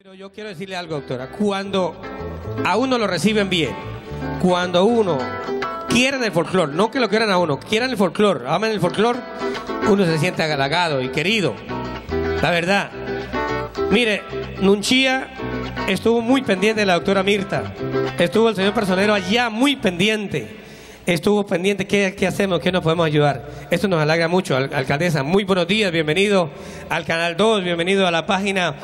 Pero yo quiero decirle algo, doctora. Cuando a uno lo reciben bien, cuando uno quieren el folclore, no que lo quieran a uno, quieran el folclore, amen el folclore, uno se siente halagado y querido. La verdad. Mire, Nunchía estuvo muy pendiente de la doctora Mirta. Estuvo el señor Personero allá muy pendiente. Estuvo pendiente, ¿qué hacemos? ¿Qué nos podemos ayudar? Esto nos halaga mucho, alcaldesa. Muy buenos días, bienvenido al Canal 2, bienvenido a la página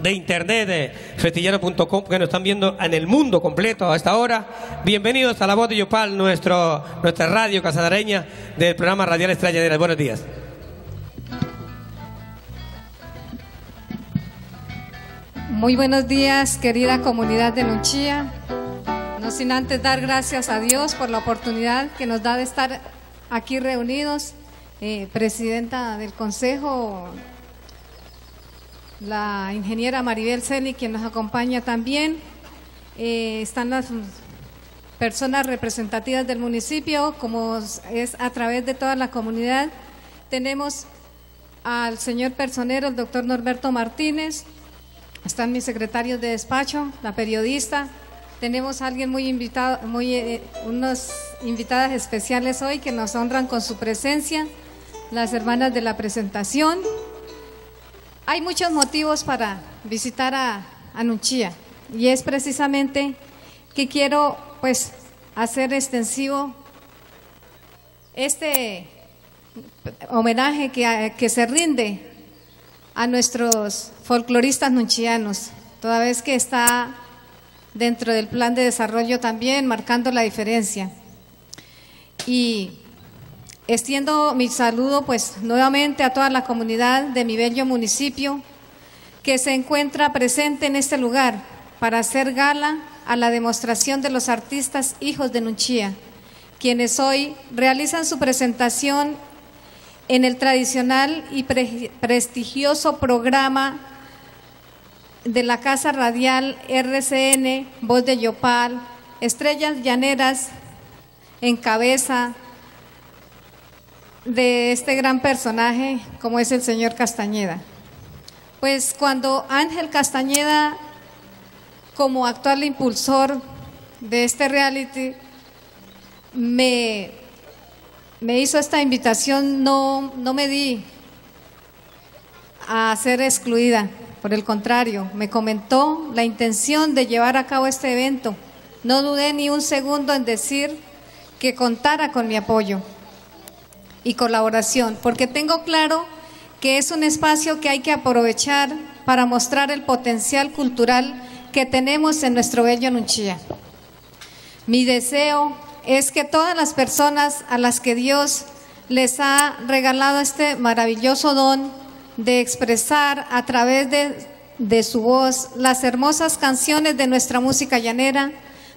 de internet de festillero.com, que nos están viendo en el mundo completo a esta hora. Bienvenidos a La Voz de Yopal, nuestra radio casanareña del programa radial Estrellas Llaneras. Buenos días. Muy buenos días, querida comunidad de Nunchía. No sin antes dar gracias a Dios por la oportunidad que nos da de estar aquí reunidos. Presidenta del Consejo, la ingeniera Maribel Celi, quien nos acompaña también. Están las personas representativas del municipio, como es a través de toda la comunidad. Tenemos al señor Personero, el doctor Norberto Martínez. Están mis secretarios de despacho, la periodista. Tenemos a alguien muy invitado, unas invitadas especiales hoy que nos honran con su presencia, las hermanas de la presentación. Hay muchos motivos para visitar a Nunchía, y es precisamente que quiero pues hacer extensivo este homenaje que se rinde a nuestros folcloristas nunchianos, toda vez que está dentro del plan de desarrollo también, marcando la diferencia. Y extiendo mi saludo pues nuevamente a toda la comunidad de mi bello municipio que se encuentra presente en este lugar para hacer gala a la demostración de los artistas hijos de Nunchía, quienes hoy realizan su presentación en el tradicional y prestigioso programa de la Casa Radial RCN, Voz de Yopal, Estrellas Llaneras, en cabeza de este gran personaje como es el señor Castañeda. Pues cuando Ángel Castañeda, como actual impulsor de este reality, me hizo esta invitación, no me di a ser excluida. Por el contrario, me comentó la intención de llevar a cabo este evento. No dudé ni un segundo en decir que contara con mi apoyo y colaboración, porque tengo claro que es un espacio que hay que aprovechar para mostrar el potencial cultural que tenemos en nuestro bello Nunchía. Mi deseo es que todas las personas a las que Dios les ha regalado este maravilloso don de expresar a través de su voz las hermosas canciones de nuestra música llanera,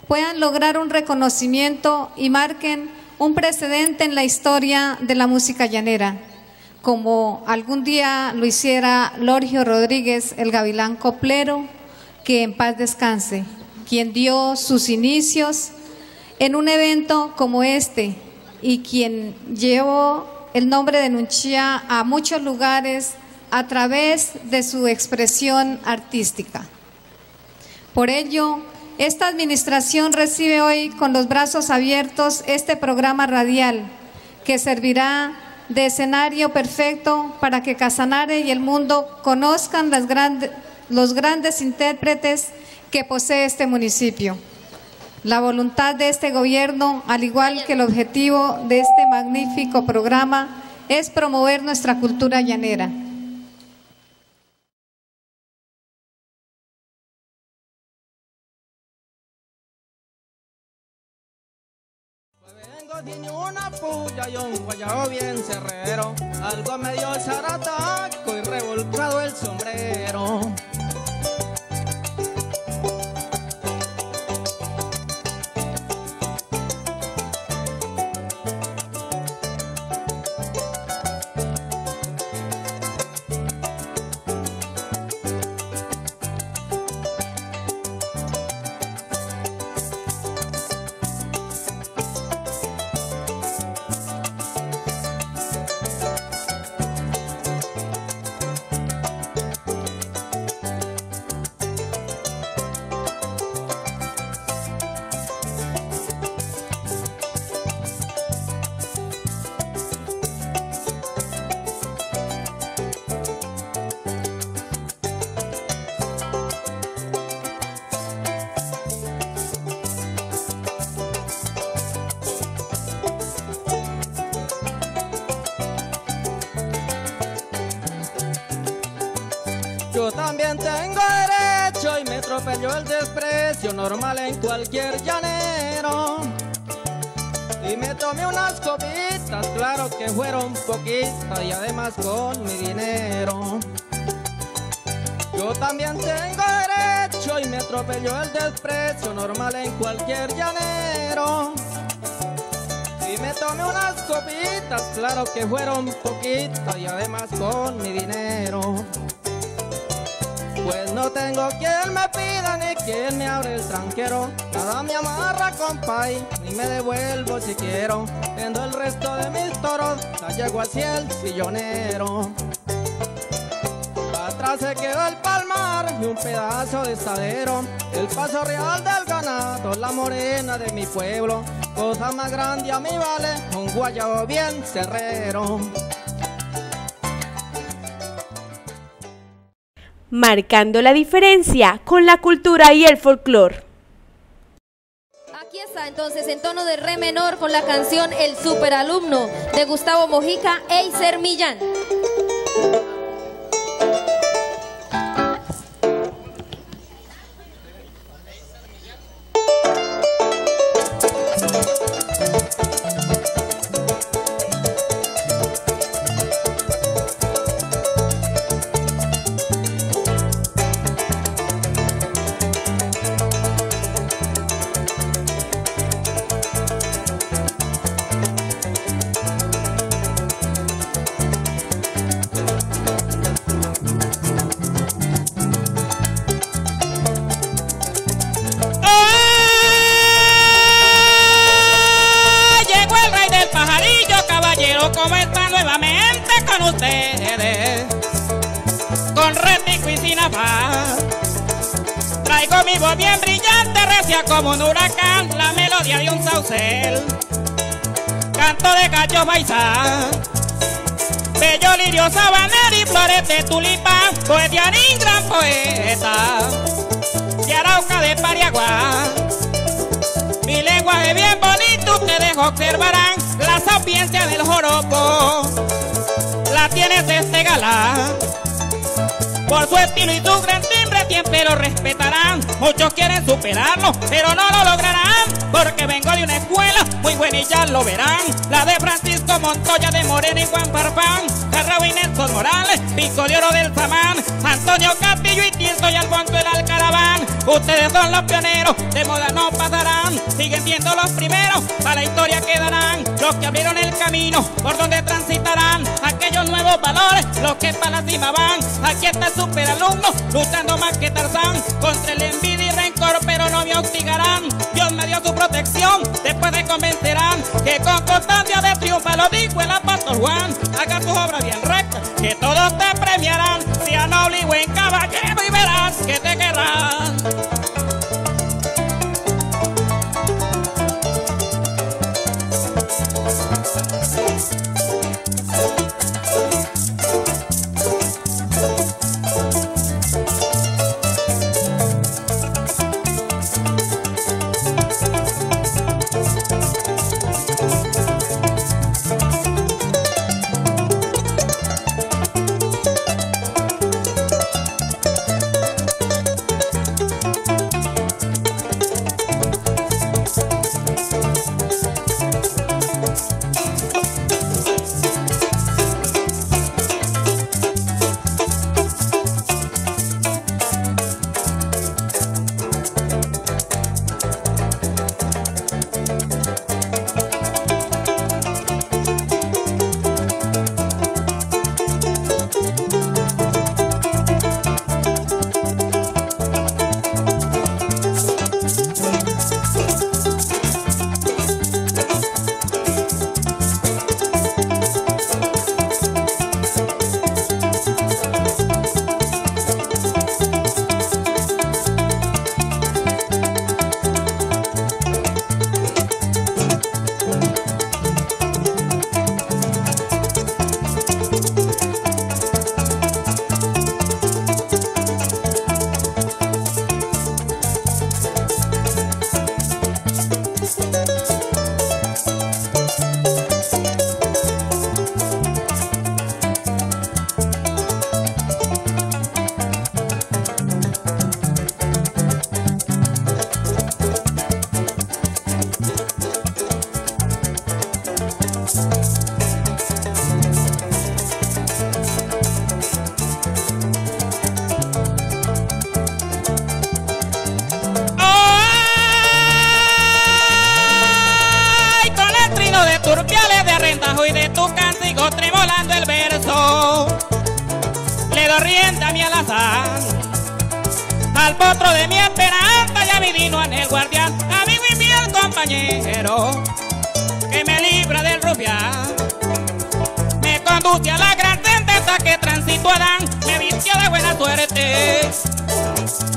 puedan lograr un reconocimiento y marquen un precedente en la historia de la música llanera, como algún día lo hiciera Lorgio Rodríguez, el Gavilán Coplero, que en paz descanse, quien dio sus inicios en un evento como este y quien llevó el nombre de Nunchía a muchos lugares a través de su expresión artística. Por ello, esta administración recibe hoy con los brazos abiertos este programa radial que servirá de escenario perfecto para que Casanare y el mundo conozcan los grandes intérpretes que posee este municipio. La voluntad de este gobierno, al igual que el objetivo de este magnífico programa, es promover nuestra cultura llanera. Tiene una puya y un guayao bien cerrero, algo medio charataco y revolcado el sombrero. Yo también tengo derecho y me atropelló el desprecio normal en cualquier llanero. Y me tomé unas copitas, claro que fueron poquitas y además con mi dinero. Yo también tengo derecho y me atropelló el desprecio normal en cualquier llanero. Y me tomé unas copitas, claro que fueron poquitas y además con mi dinero. Pues no tengo quien me pida ni quien me abre el tranquero. Nada me amarra, compay, ni me devuelvo si quiero. Vendo el resto de mis toros, la yegua hacia el sillonero. Atrás se quedó el palmar y un pedazo de estadero. El paso real del ganado, la morena de mi pueblo. Cosa más grande a mí vale un guayabo bien cerrero. Marcando la diferencia con la cultura y el folclor. Aquí está entonces en tono de re menor con la canción El Superalumno de Gustavo Mojica e Eiser Millán. Como un huracán, la melodía de un saucel, canto de gallo paisa, bello lirio sabanero y flores de tulipán, poetianín gran poeta, de Arauca de Pariagua, mi lenguaje bien bonito, ustedes observarán la sapiencia del joropo, la tienes este galán, por su estilo y su gran siempre lo respetarán, muchos quieren superarlo, pero no lo lograrán, porque vengo de una escuela muy buena y ya lo verán, la de Francisco Montoya, de Moreno y Juan Parfán, Carrao y Nelson Morales, Pico de Oro del Samán, Antonio Castillo y Tinto y Alfonso del Alcarabán, ustedes son los pioneros, de moda no pasarán, siguen siendo los primeros, para la historia quedarán, los que abrieron el camino, por donde transitarán, aquellos nuevos valores, los que para la cima van, aquí está el superalumno, luchando más que Tarzán, contra el envidia y rencor, pero no me hostigarán. Dios me dio su protección, después me convencerán que con constancia de triunfa lo dijo el apóstol Juan. Haga tus obras bien rectas, que todos te premiarán. Sea noble y buen caballero y verás que te querrán. arriéndame al azar. Al potro de mi esperanza ya mi vino en el guardián, amigo y fiel compañero, que me libra del rufián. Me conduce a la gran sentencia que transito Adán, me vistió de buena suerte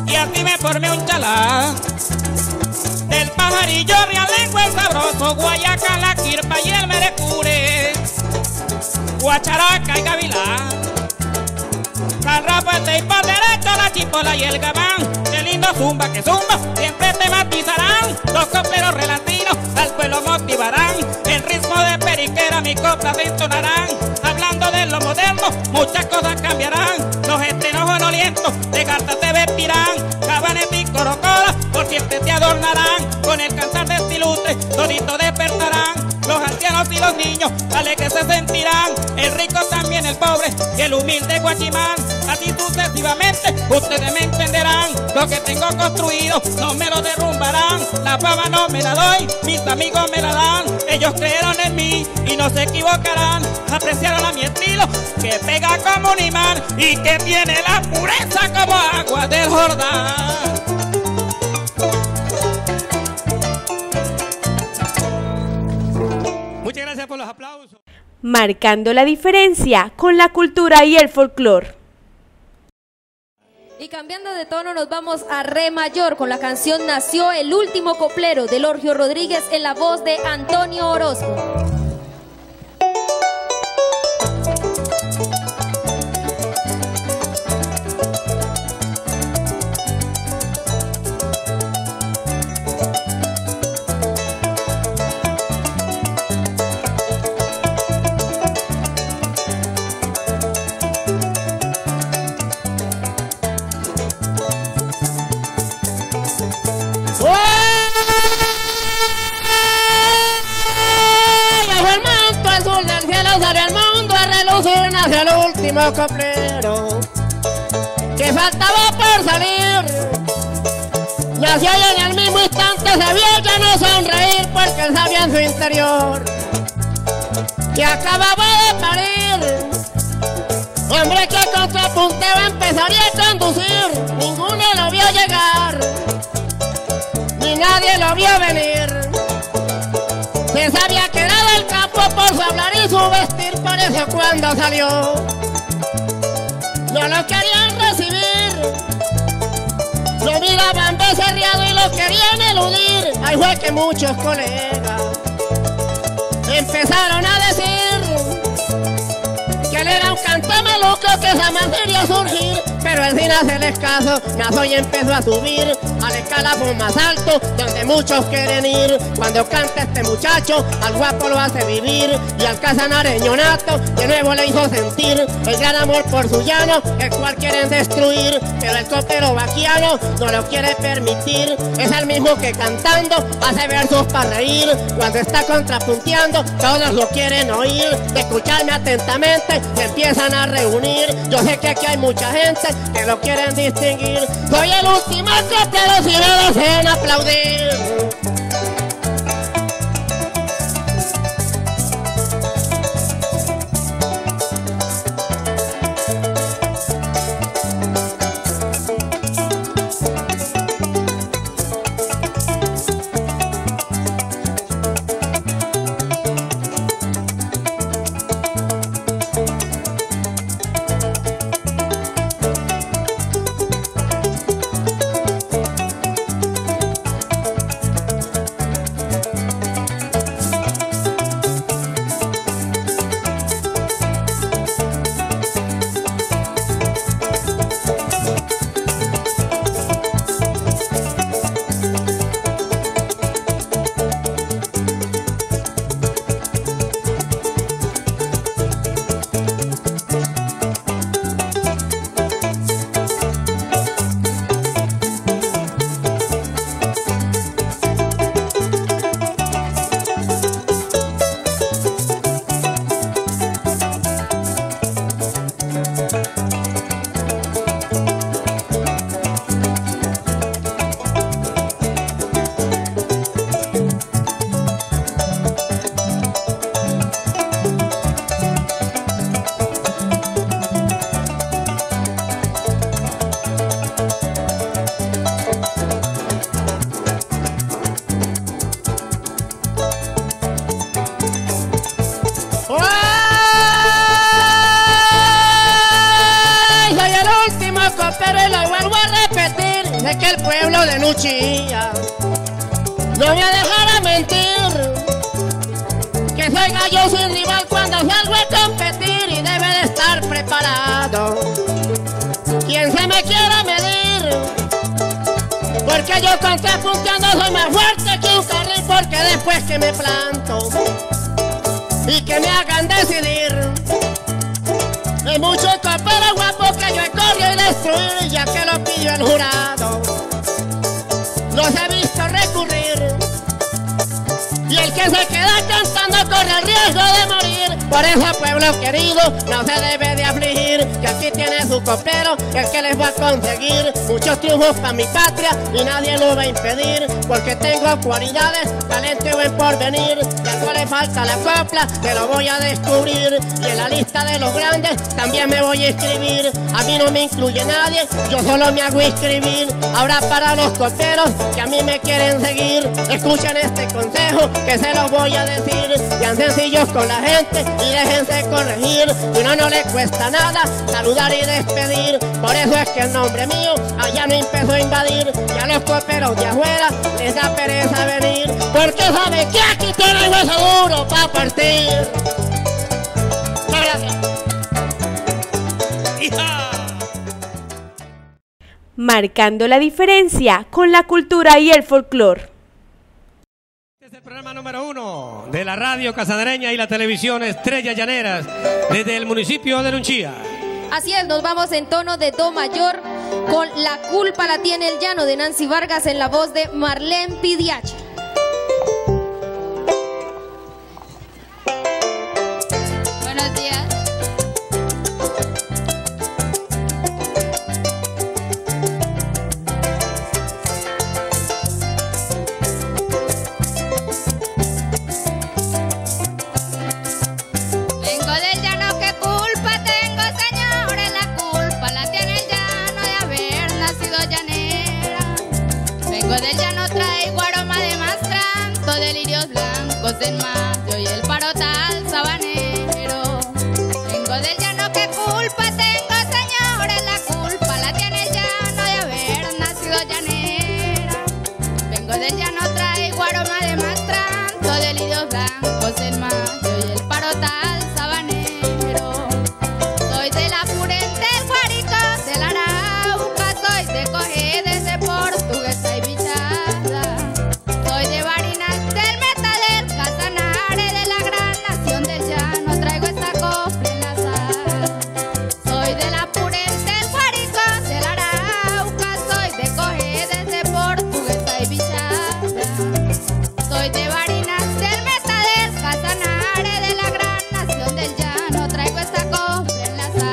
y así me formé un chalán. Del pajarillo realengo el sabroso, guayaca, la quirpa y el merecure, guacharaca y gavilán. Carrapete y por derecho la chipola y el gabán, qué lindo zumba que zumba, siempre te matizarán. Los copleros relatinos al pueblo motivarán, el ritmo de periquera mi copla se entonarán. Hablando de lo moderno, muchas cosas cambiarán, los estrenos onolientos de cartas te vestirán. Cabanes y corocolas por siempre te adornarán, con el cantar de silustre todito despertarán. Los ancianos y los niños alegres se sentirán, el rico también el pobre y el humilde guachimán. Así sucesivamente ustedes me entenderán, lo que tengo construido no me lo derrumbarán. La fama no me la doy, mis amigos me la dan, ellos creyeron en mí y no se equivocarán. Apreciaron a mi estilo que pega como un imán y que tiene la pureza como agua del Jordán. Por los aplausos. Marcando la diferencia con la cultura y el folclor. Y cambiando de tono nos vamos a re mayor con la canción Nació el último coplero de Lorgio Rodríguez en la voz de Antonio Orozco. Nació el último coplero que faltaba por salir. Nació y en el mismo instante se vio ya no sonreír, porque él sabía en su interior que acababa de parir. Hombre que con su punteo empezaría a conducir, ninguno lo vio llegar, ni nadie lo vio venir. Se sabía que era del campo por su hablar y su vestir, por eso cuando salió no lo querían recibir. Lo miraban becerreado y lo querían eludir. Ahí fue que muchos colegas empezaron a decir que él era un canto maluco que jamás quería surgir. Pero él sin hacerles caso, nació y empezó a subir al escalafón más alto, donde muchos quieren ir. Cuando canta este muchacho, al guapo lo hace vivir, y al casanareño nato de nuevo le hizo sentir el gran amor por su llano, el cual quieren destruir. Pero el coplero vaquiano no lo quiere permitir, es el mismo que cantando hace versos para reír. Cuando está contrapunteando, todos lo quieren oír. De escucharme atentamente, se empiezan a reunir. Yo sé que aquí hay mucha gente que lo quieren distinguir. Soy el último coplero si no desean aplaudir. pueblo de Nunchía. No me dejará mentir, que soy gallo sin rival cuando salgo a competir y debe de estar preparado. Quien se me quiera medir, porque yo con tres punteando soy más fuerte que un carril, porque después que me planto y que me hagan decidir, hay muchos coperos guapos que yo he corrido y destruir, ya que lo pidió el jurado. Los he visto recurrir, y el que se queda cantando corre el riesgo de morir. Por eso, pueblo querido, no se debe de afligir, que aquí tiene su coplero, el que les va a conseguir muchos triunfos para mi patria, y nadie lo va a impedir, porque tengo cualidades, talento y buen porvenir. Ya no le falta la copla, te lo voy a descubrir, y en la lista de los grandes también me voy a inscribir. A mí no me incluye nadie, yo solo me hago inscribir. Ahora para los coperos que a mí me quieren seguir, escuchen este consejo que se los voy a decir. Sean sencillos con la gente y déjense corregir, y no les cuesta nada saludar y despedir. Por eso es que el nombre mío allá no empezó a invadir, y a los coperos de afuera les da pereza venir, porque saben que aquí tienen hueso duro para partir. Marcando la diferencia con la cultura y el folclor. Programa número 1 de la radio casanareña y la televisión Estrellas Llaneras desde el municipio de Nunchía. Así es, nos vamos en tono de do mayor con La culpa la tiene el llano de Nancy Vargas en la voz de Marlene Pidiachi. Buenos días. Del mayo y el parotal sabanero. Vengo del llano, ¿qué culpa tengo, señores? La culpa la tiene el llano de haber nacido llanera. Vengo del llano, traigo aroma de mastranto, de lirios blancos del mayo y el parotal sabanero. Soy de la Purén, del Guárico, del Arauca, soy de Cojedes, de Portuguesa y Vichada. Soy de Barinas, del Casanare, de la gran nación del llano, traigo esta copla enlazada. Soy de la Purén, del Guárico, del Arauca, soy de Cojedes, de Portuguesa y Vichada. Soy de Barinas, del Metadel, Casanare, de la gran nación del llano, traigo esta copla enlazada.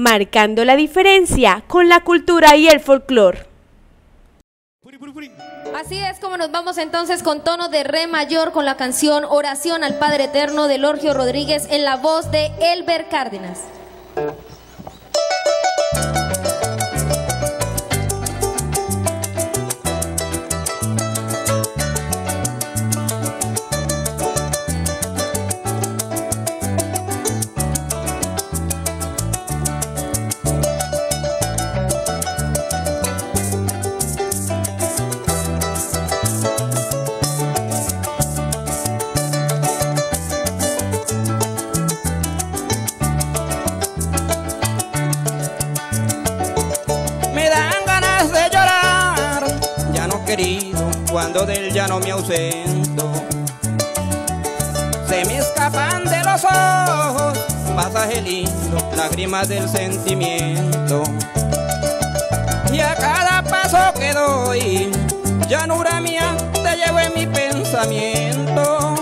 Marcando la diferencia con la cultura y el folclor. Así es como nos vamos entonces con tono de re mayor con la canción Oración al Padre Eterno de Lorgio Rodríguez en la voz de Elber Cárdenas. Cuando del llano me ausento, se me escapan de los ojos, pasaje lindo, lágrimas del sentimiento. Y a cada paso que doy, llanura mía, te llevo en mi pensamiento.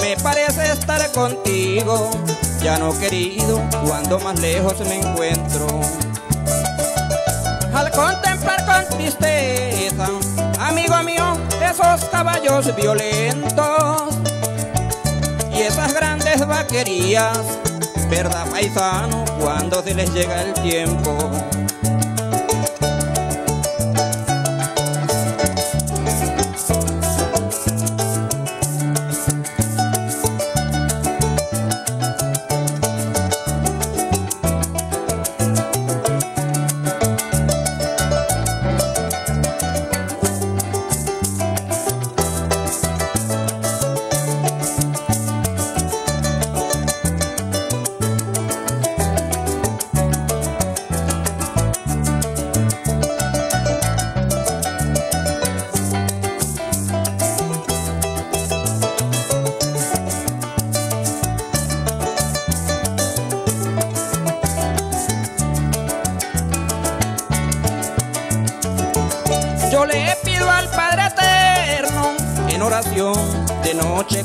Me parece estar contigo, llano querido, cuando más lejos me encuentro. Al contemplar con tristeza, amigo mío, esos caballos violentos y esas grandes vaquerías, verdad paisano, cuando se les llega el tiempo.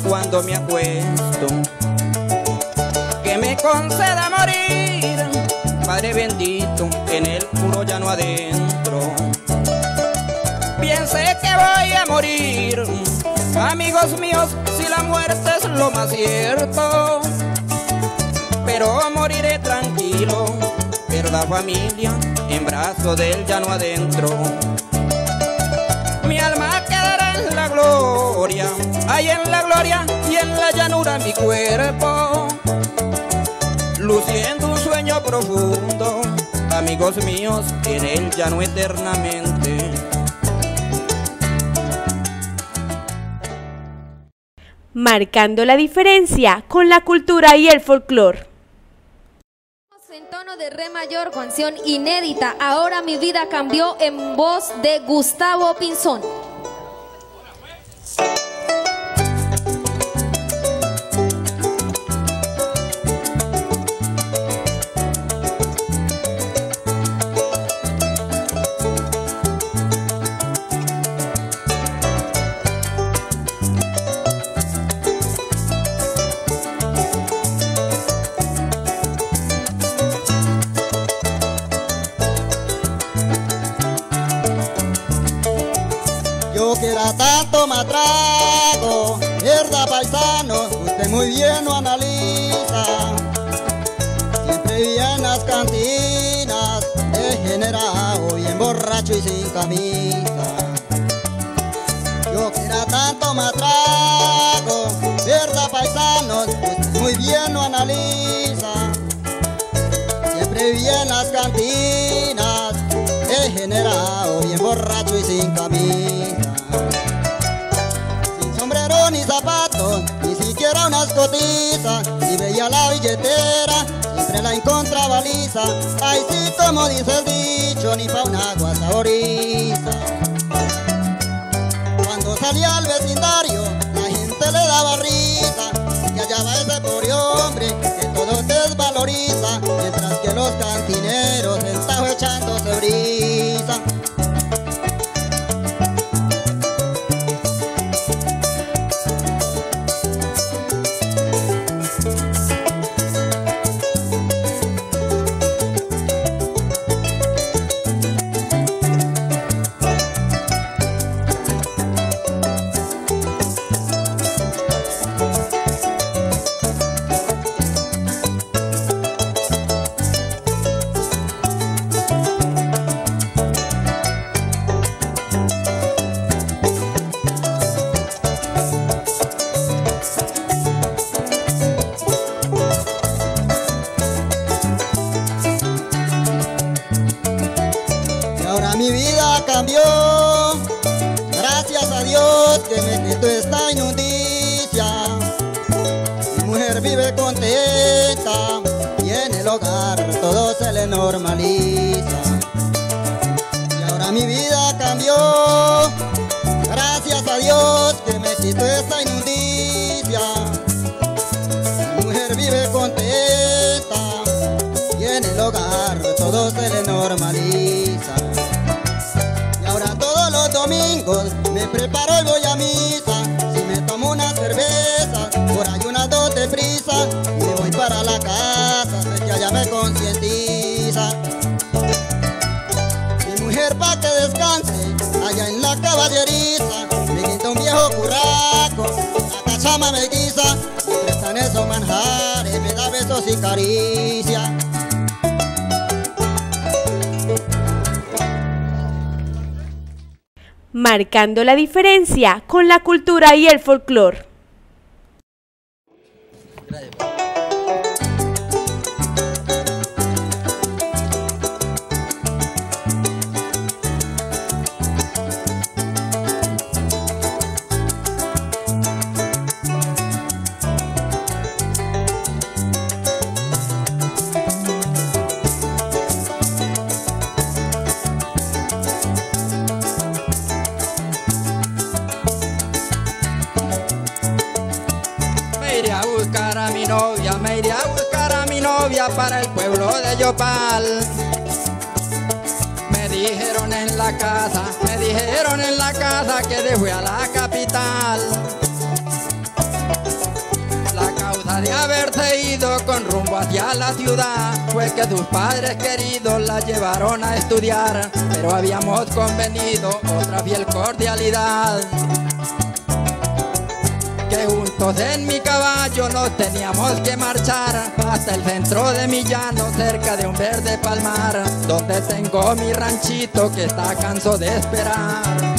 Cuando me acuesto, que me conceda morir, Padre bendito, en el puro llano adentro. Piense que voy a morir, amigos míos, si la muerte es lo más cierto, pero moriré tranquilo, verdad familia, en brazos del llano adentro. Mi alma quedará en la gloria, hay en la gloria y en la llanura mi cuerpo, luciendo un sueño profundo, amigos míos, en el llano eternamente. Marcando la diferencia con la cultura y el folclor. En tono de re mayor, canción inédita, Ahora mi vida cambió, en voz de Gustavo Pinzón. Tanto matraco, mierda paisano, usted muy bien lo analiza. Siempre vi en las cantinas, degenerado, bien borracho y sin camisa. Yo que era tanto matraco, mierda paisano, usted muy bien lo analiza. Siempre vi en las cantinas, degenerado, bien borracho y sin camisa. Ni zapatos, ni siquiera unas cotizas. Si veía la billetera, siempre la encontraba lisa. Ay, sí, como dice el dicho, ni pa' una guasaboriza. Cuando salía al vecindario, la gente le daba risa. Y allá va ese pobre hombre que todo desvaloriza, mientras que los cantineros sentados echándose brisa. nada cambió. Gracias a Dios que me quitó esta inundicia. Mi mujer vive contenta y en el hogar todo se le normaliza. Y ahora mi vida cambió. Gracias a Dios que me quitó esta inundicia. Mi mujer vive contenta y en el hogar todo se le normaliza. Y ahora todos los domingos me preparo y voy a misa. Si me tomo una cerveza, por ahí unas dos de prisa, y me voy para la casa, sé que allá me concientiza. Mi mujer pa' que descanse allá en la caballeriza, me quita un viejo curraco, la cachama me guisa, me prestan esos manjares, me da besos y caricias. Marcando la diferencia con la cultura y el folclore. Me iré a buscar a mi novia para el pueblo de Yopal. Me dijeron en la casa que dejé a la capital. La causa de haberse ido con rumbo hacia la ciudad fue que sus padres queridos la llevaron a estudiar, pero habíamos convenido otra fiel cordialidad. Juntos en mi caballo nos teníamos que marchar hasta el centro de mi llano, cerca de un verde palmar, donde tengo mi ranchito que está canso de esperar.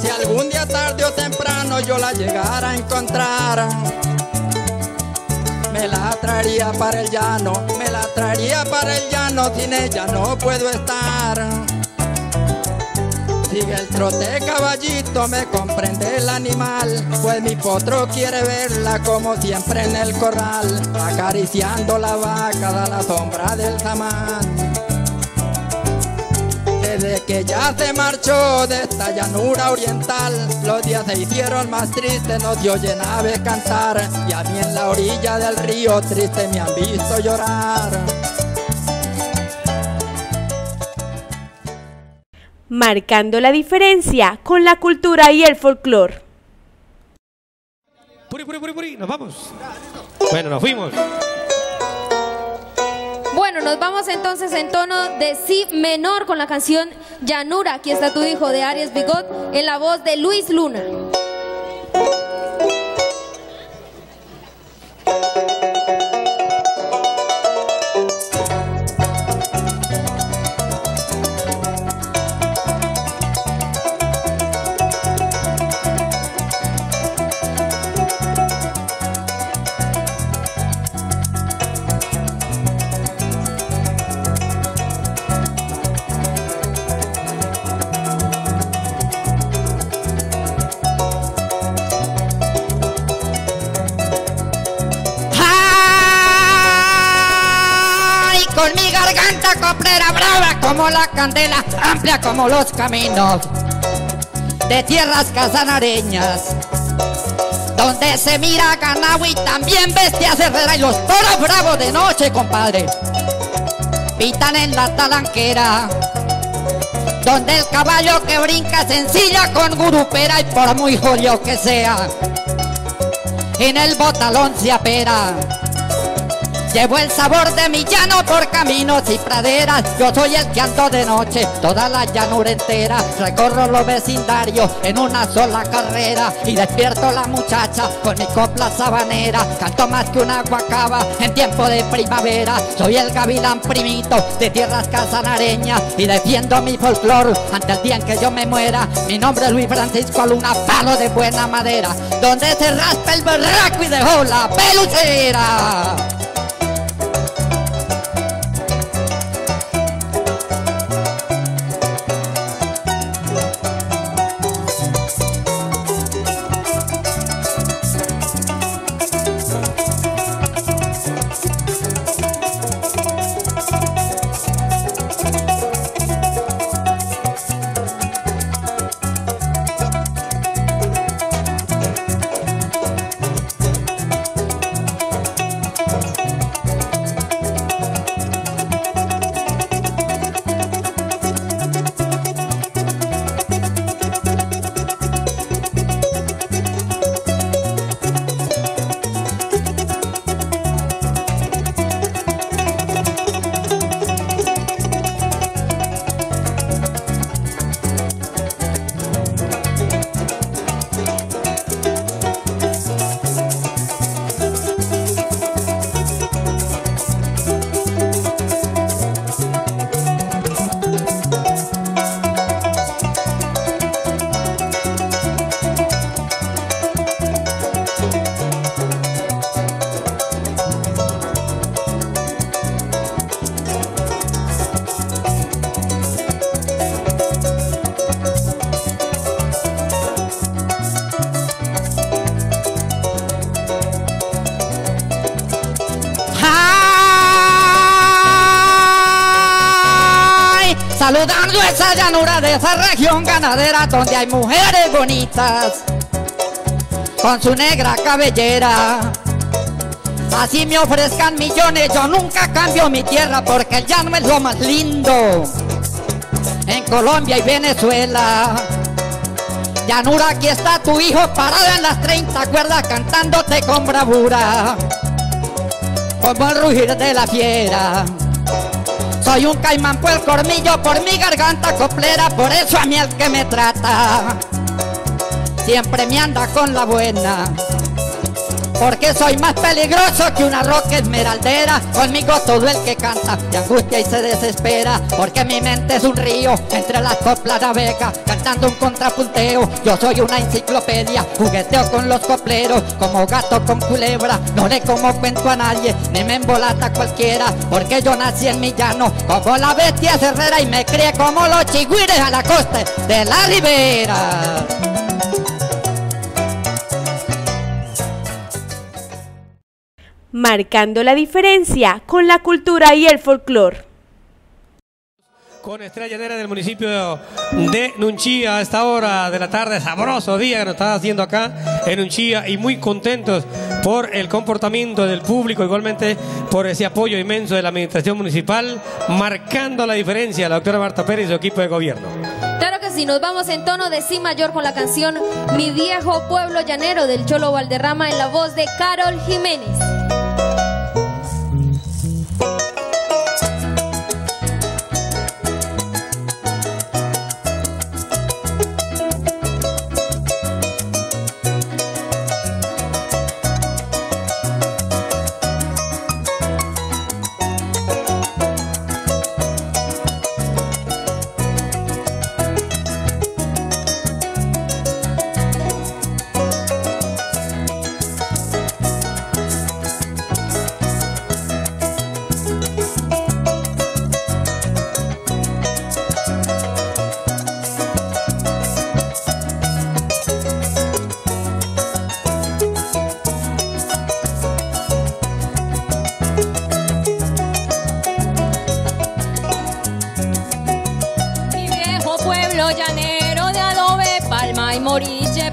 Si algún día tarde o temprano yo la llegara a encontrar, me la traería para el llano, sin ella no puedo estar. Sigue el trote caballito, me comprende el animal, pues mi potro quiere verla como siempre en el corral, acariciando la vaca a la sombra del samán. Desde que ya se marchó de esta llanura oriental, los días se hicieron más tristes, nos oyen aves cantar, y a mí en la orilla del río triste me han visto llorar. Marcando la diferencia con la cultura y el folclore. Puri, nos vamos. Bueno, nos fuimos. Bueno, nos vamos entonces en tono de si menor con la canción Llanura, aquí está tu hijo, de Arias Bigot, en la voz de Luis Luna. Como la candela, amplia como los caminos de tierras casanareñas, donde se mira ganado y también bestias herreras, y los toros bravos de noche, compadre, pitan en la talanquera, donde el caballo que brinca sencilla con gurupera y por muy jolio que sea, en el botalón se apera. Llevo el sabor de mi llano por caminos y praderas, yo soy el que ando de noche toda la llanura entera. Recorro los vecindarios en una sola carrera y despierto a la muchacha con mi copla sabanera. Canto más que una guacaba en tiempo de primavera, soy el gavilán primito de tierras casanareñas y defiendo mi folclor ante el día en que yo me muera. Mi nombre es Luis Francisco Luna, palo de buena madera, donde se raspa el berraco y dejó la peluchera. Saludando esa llanura de esa región ganadera, donde hay mujeres bonitas con su negra cabellera. Así me ofrezcan millones, yo nunca cambio mi tierra, porque el llano es lo más lindo en Colombia y Venezuela. Llanura, aquí está tu hijo parado en las 30 cuerdas, cantándote con bravura como el rugir de la fiera. Soy un caimán por el cormillo, por mi garganta coplera, por eso a mí el que me trata siempre me anda con la buena, porque soy más peligroso que una roca esmeraldera. Conmigo todo el que canta de angustia y se desespera, porque mi mente es un río, entre las coplas navega, cantando un contrapunteo. Yo soy una enciclopedia, jugueteo con los copleros, como gato con culebra, no le como cuento a nadie, ni me embolata cualquiera, porque yo nací en mi llano, como la bestia cerrera, y me crié como los chigüires a la costa de la ribera. Marcando la diferencia con la cultura y el folclor. Con Estrellas Llaneras del municipio de Nunchía a esta hora de la tarde, sabroso día que nos está haciendo acá en Nunchía, y muy contentos por el comportamiento del público, igualmente por ese apoyo inmenso de la administración municipal, marcando la diferencia, la doctora Marta Pérez y su equipo de gobierno. Claro que sí, nos vamos en tono de si mayor con la canción Mi Viejo Pueblo Llanero del Cholo Valderrama, en la voz de Carol Jiménez.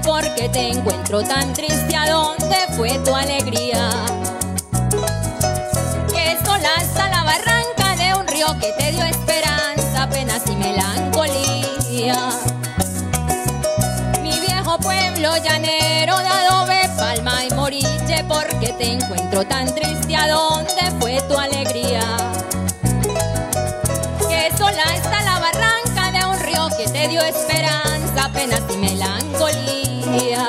Porque te encuentro tan triste, ¿a dónde fue tu alegría? Que es sola hasta la barranca de un río que te dio esperanza, penas y melancolía. Nunchía. Mi viejo pueblo llanero de adobe, palma y moriche, porque te encuentro tan triste, ¿a dónde fue tu alegría? Que sola está la barranca de un río que te dio esperanza, penas y melancolía.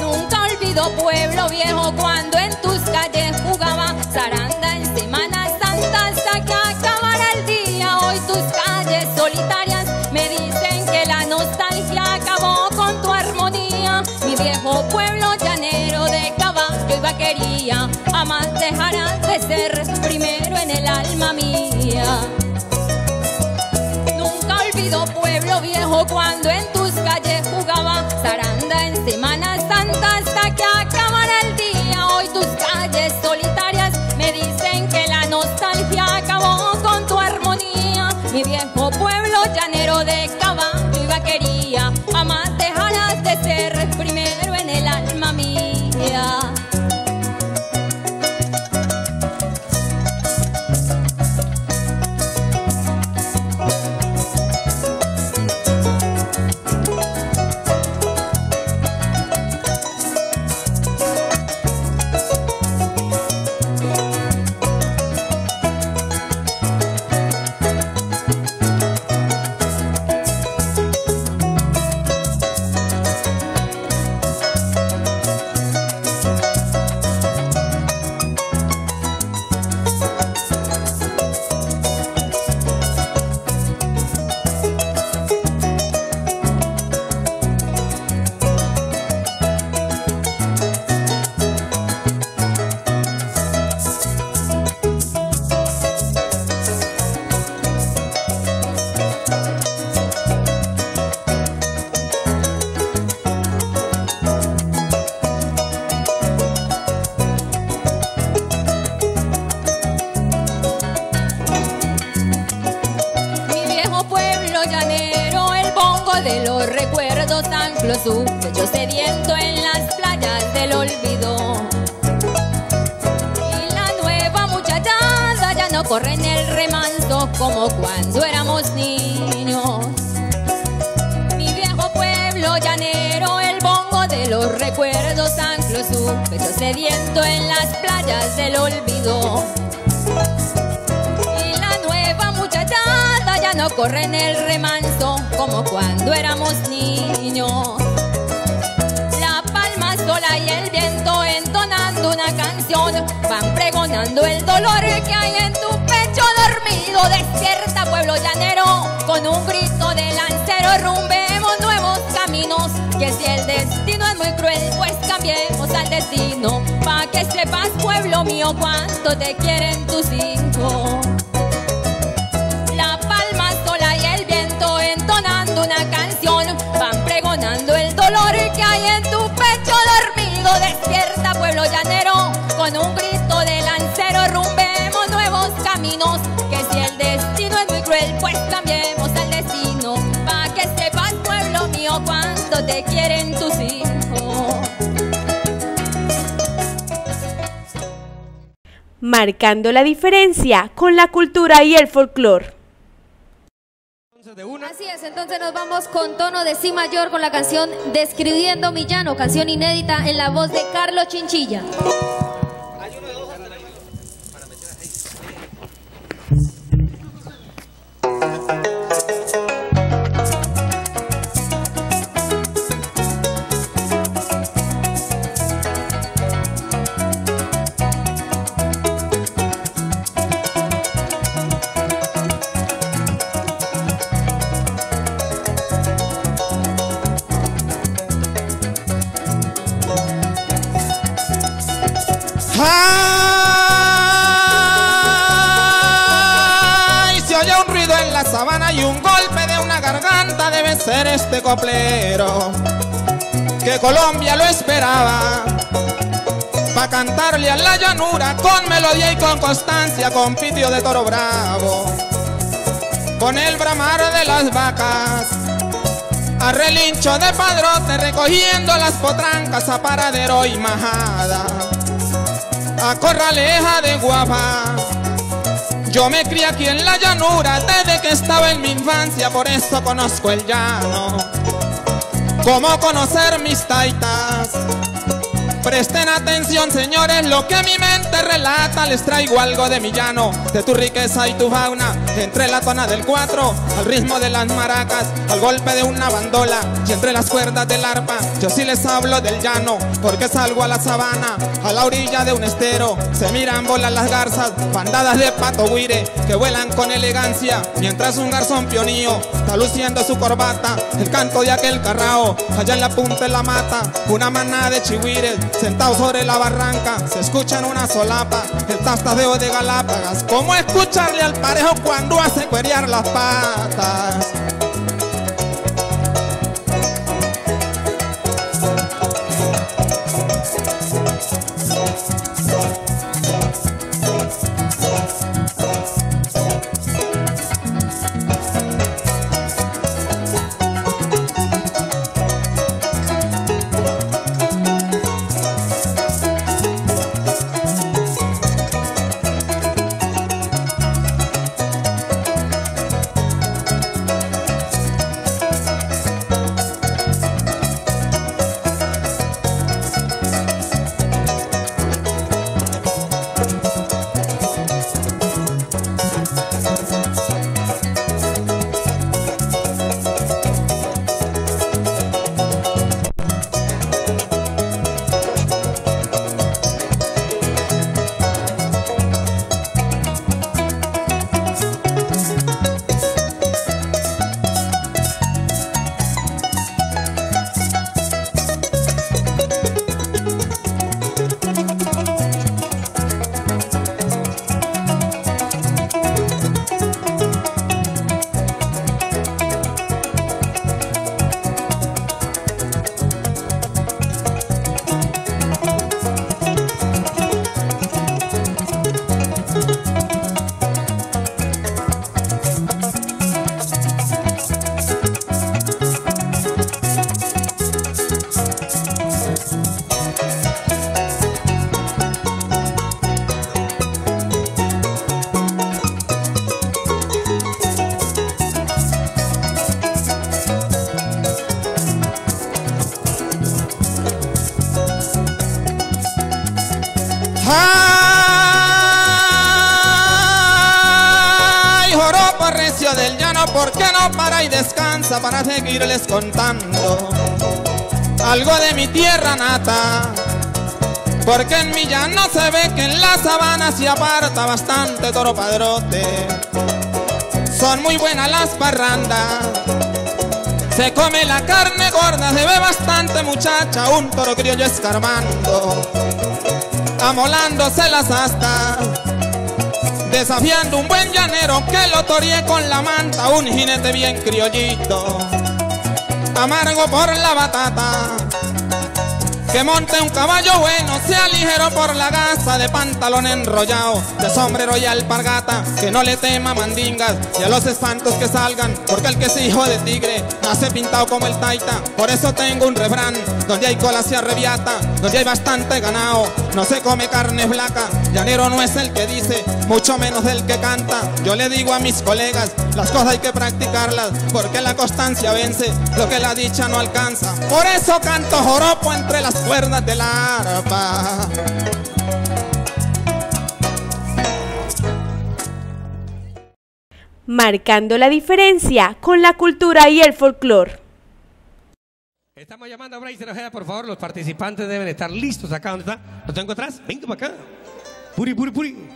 Nunca olvido pueblo viejo cuando en tus calles jugaba zaranda en Semana Santa hasta que acabara el día. Hoy tus calles solitarias me dicen que la nostalgia acabó con tu armonía. Mi viejo pueblo llanero de caballo y vaquería, jamás dejarás de ser primero en el alma mía. Nunca olvido pueblo viejo cuando en tus calles jugaba zaranda en Semana Santa hasta que acabara el día. Hoy tus calles solitarias me dicen que la nostalgia acabó con tu armonía. Mi viejo pueblo llanero de caballo y vaquería, jamás dejarás de ser primero en el alma mía. Su pecho sediento en las playas del olvido, y la nueva muchachada ya no corre en el remanso como cuando éramos niños. Mi viejo pueblo llanero, el bongo de los recuerdos ancló su pecho sediento en las playas del olvido, y la nueva muchachada ya no corre en el remanso como cuando éramos niños. Y el viento entonando una canción van pregonando el dolor que hay en tu pecho dormido. Despierta pueblo llanero, con un grito de lancero rumbemos nuevos caminos, que si el destino es muy cruel pues cambiemos al destino, pa' que sepas pueblo mío cuánto te quieren tus hijos. La palma sola y el viento entonando una canción van pregonando el dolor que hay en tu pecho dormido. Despierta pueblo llanero, con un grito de lancero rumbemos nuevos caminos, que si el destino es muy cruel pues cambiemos al destino, pa' que sepas pueblo mío cuánto te quieren tus hijos. Marcando la diferencia con la cultura y el folclor. Así es, entonces nos vamos con tono de si mayor con la canción Describiendo mi Llano, canción inédita en la voz de Carlos Chinchilla. Ser este coplero que Colombia lo esperaba, pa' cantarle a la llanura con melodía y con constancia, con pitio de toro bravo, con el bramar de las vacas, a relincho de padrote, recogiendo las potrancas a paradero y majada, a corraleja de guapa. Yo me crié aquí en la llanura desde que estaba en mi infancia, por eso conozco el llano. ¿Cómo conocer mis taitas? Presten atención, señores, lo que mi mente relata. Les traigo algo de mi llano, de tu riqueza y tu fauna. Entre la tona del 4, al ritmo de las maracas, al golpe de una bandola y entre las cuerdas del arpa. Yo sí les hablo del llano, porque salgo a la sabana, a la orilla de un estero. Se miran volar las garzas, bandadas de pato guire, que vuelan con elegancia, mientras un garzón pionío está luciendo su corbata. El canto de aquel carrao, allá en la punta de la mata, una manada de chihuires sentados sobre la barranca, se escucha en una solapa el tastadeo de Galápagas. ¿Cómo escucharle al parejo cuando hace cuerear las patas? Descansa para seguirles contando algo de mi tierra nata, porque en mi llano se ve que en la sabana se aparta bastante toro padrote. Son muy buenas las parrandas, se come la carne gorda, se ve bastante muchacha, un toro criollo escarmando, amolándose las astas, desafiando un buen llanero que lo toreé con la manta, un jinete bien criollito, amargo por la batata, que monte un caballo bueno, sea ligero por la gasa, de pantalón enrollado, de sombrero y alpargata, que no le tema mandingas y a los espantos que salgan, porque el que es hijo de tigre nace pintado como el taita. Por eso tengo un refrán: donde hay cola se arrebiata, donde hay bastante ganado no se come carne flaca. Llanero no es el que dice, mucho menos el que canta. Yo le digo a mis colegas, las cosas hay que practicarlas, porque la constancia vence lo que la dicha no alcanza. Por eso canto joropo entre las cuerdas del arpa. Marcando la diferencia con la cultura y el folclore. Estamos llamando a Bracer Ojeda, por favor, los participantes deben estar listos acá. ¿Dónde está? ¿Lo tengo atrás? Venga para acá. Puri, puri, puri.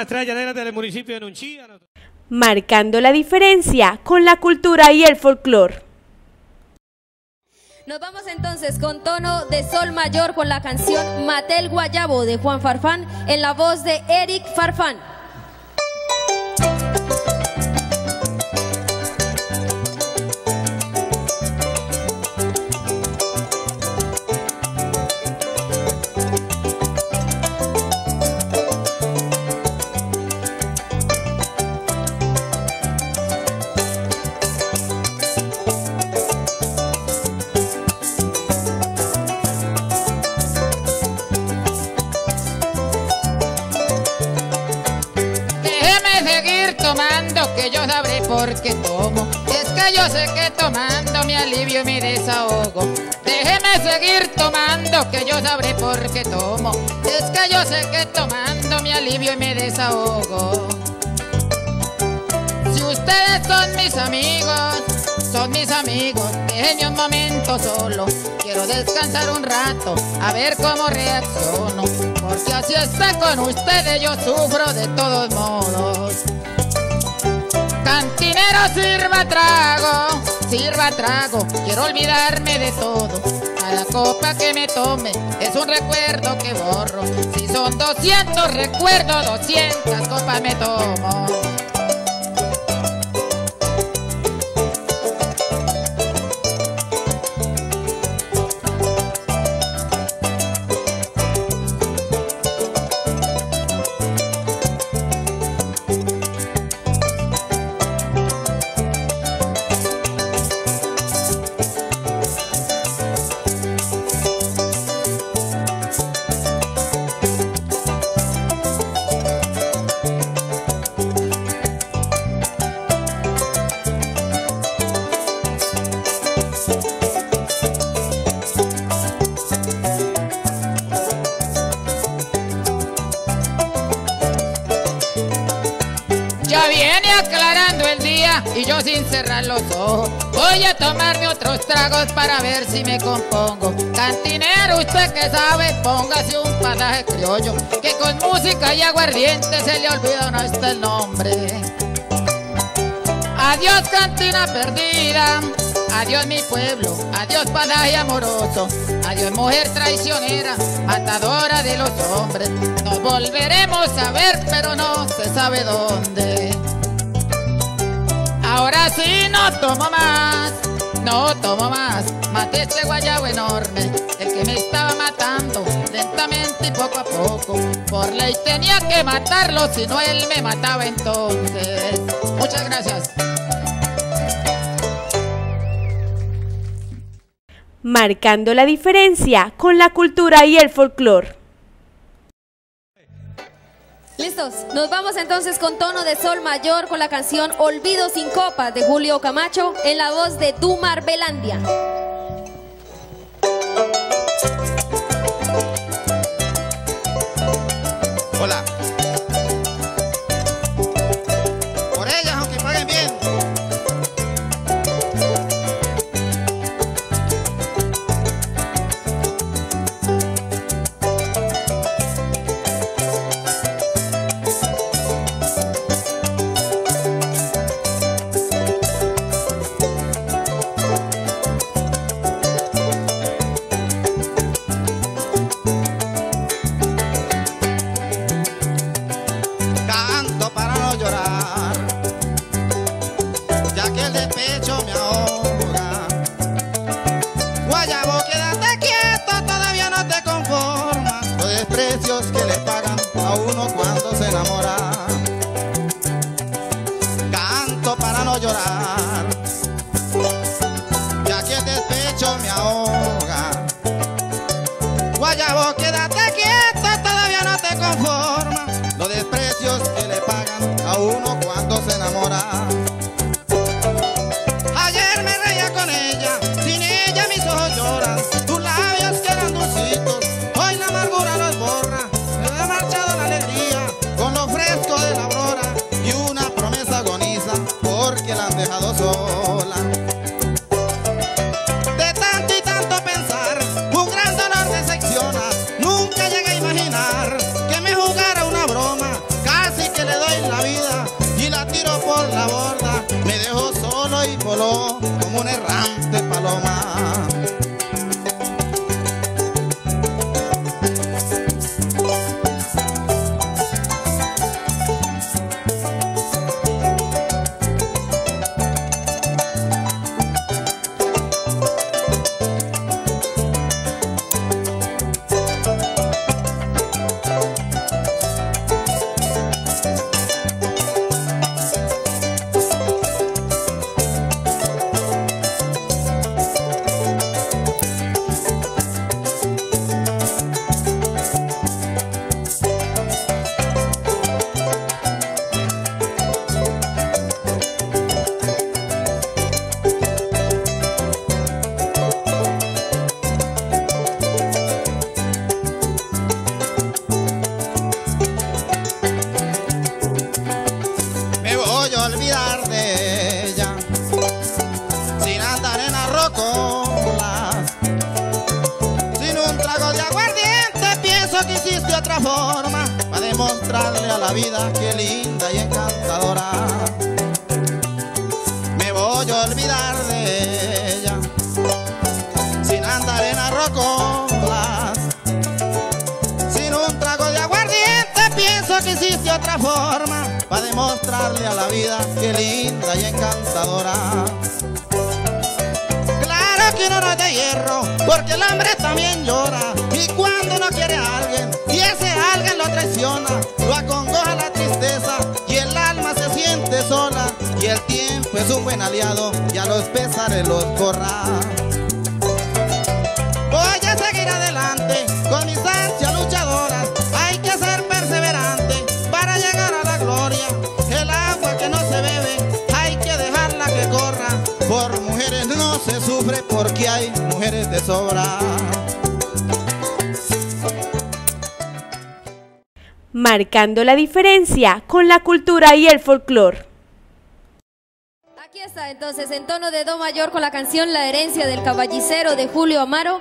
Estrellas Llaneras del municipio de Nunchía. Marcando la diferencia con la cultura y el folclor. Nos vamos entonces con tono de sol mayor con la canción Maté el Guayabo de Juan Parfán en la voz de Eric Farfán. Porque tomo, es que yo sé que tomando mi alivio y mi desahogo. Déjeme seguir tomando, que yo sabré por qué tomo. Es que yo sé que tomando mi alivio y mi desahogo. Si ustedes son mis amigos, déjenme un momento solo. Quiero descansar un rato, a ver cómo reacciono. Porque así está con ustedes, yo sufro de todos modos. Cantinero, sirva trago, sirva trago. Quiero olvidarme de todo. Cada copa que me tome es un recuerdo que borro. Si son 200 recuerdos, 200 copas me tomo. Sin cerrar los ojos, voy a tomarme otros tragos para ver si me compongo. Cantinero, usted que sabe, póngase un panaje criollo, que con música y aguardiente se le olvida no está el nombre. Adiós cantina perdida, adiós mi pueblo, adiós panaje amoroso, adiós mujer traicionera, matadora de los hombres. Nos volveremos a ver, pero no se sabe dónde. Ahora sí no tomo más, maté este guayabo enorme, el que me estaba matando lentamente y poco a poco, por ley tenía que matarlo, si no él me mataba entonces. Muchas gracias. Marcando la diferencia con la cultura y el folclor. Listos, nos vamos entonces con tono de sol mayor con la canción Olvido sin copas de Julio Camacho en la voz de Dumar Belandia. Hola. Por ella llorando para no llorar, ya que el despecho me ahoga. Guayabo, quédate quieto, todavía no te conformas, los desprecios que le pagan a uno cuando se enamora. Ayer me reía con ella, sin ella mis ojos lloran, tus labios que eran dulcitos, hoy la amargura los borra. Me ha marchado la alegría con lo fresco de la aurora, y una promesa agoniza porque la han dejado sola. Como un errante paloma. Marcando la diferencia con la cultura y el folclor. Aquí está entonces en tono de do mayor con la canción La herencia del caballicero de Julio Amaro.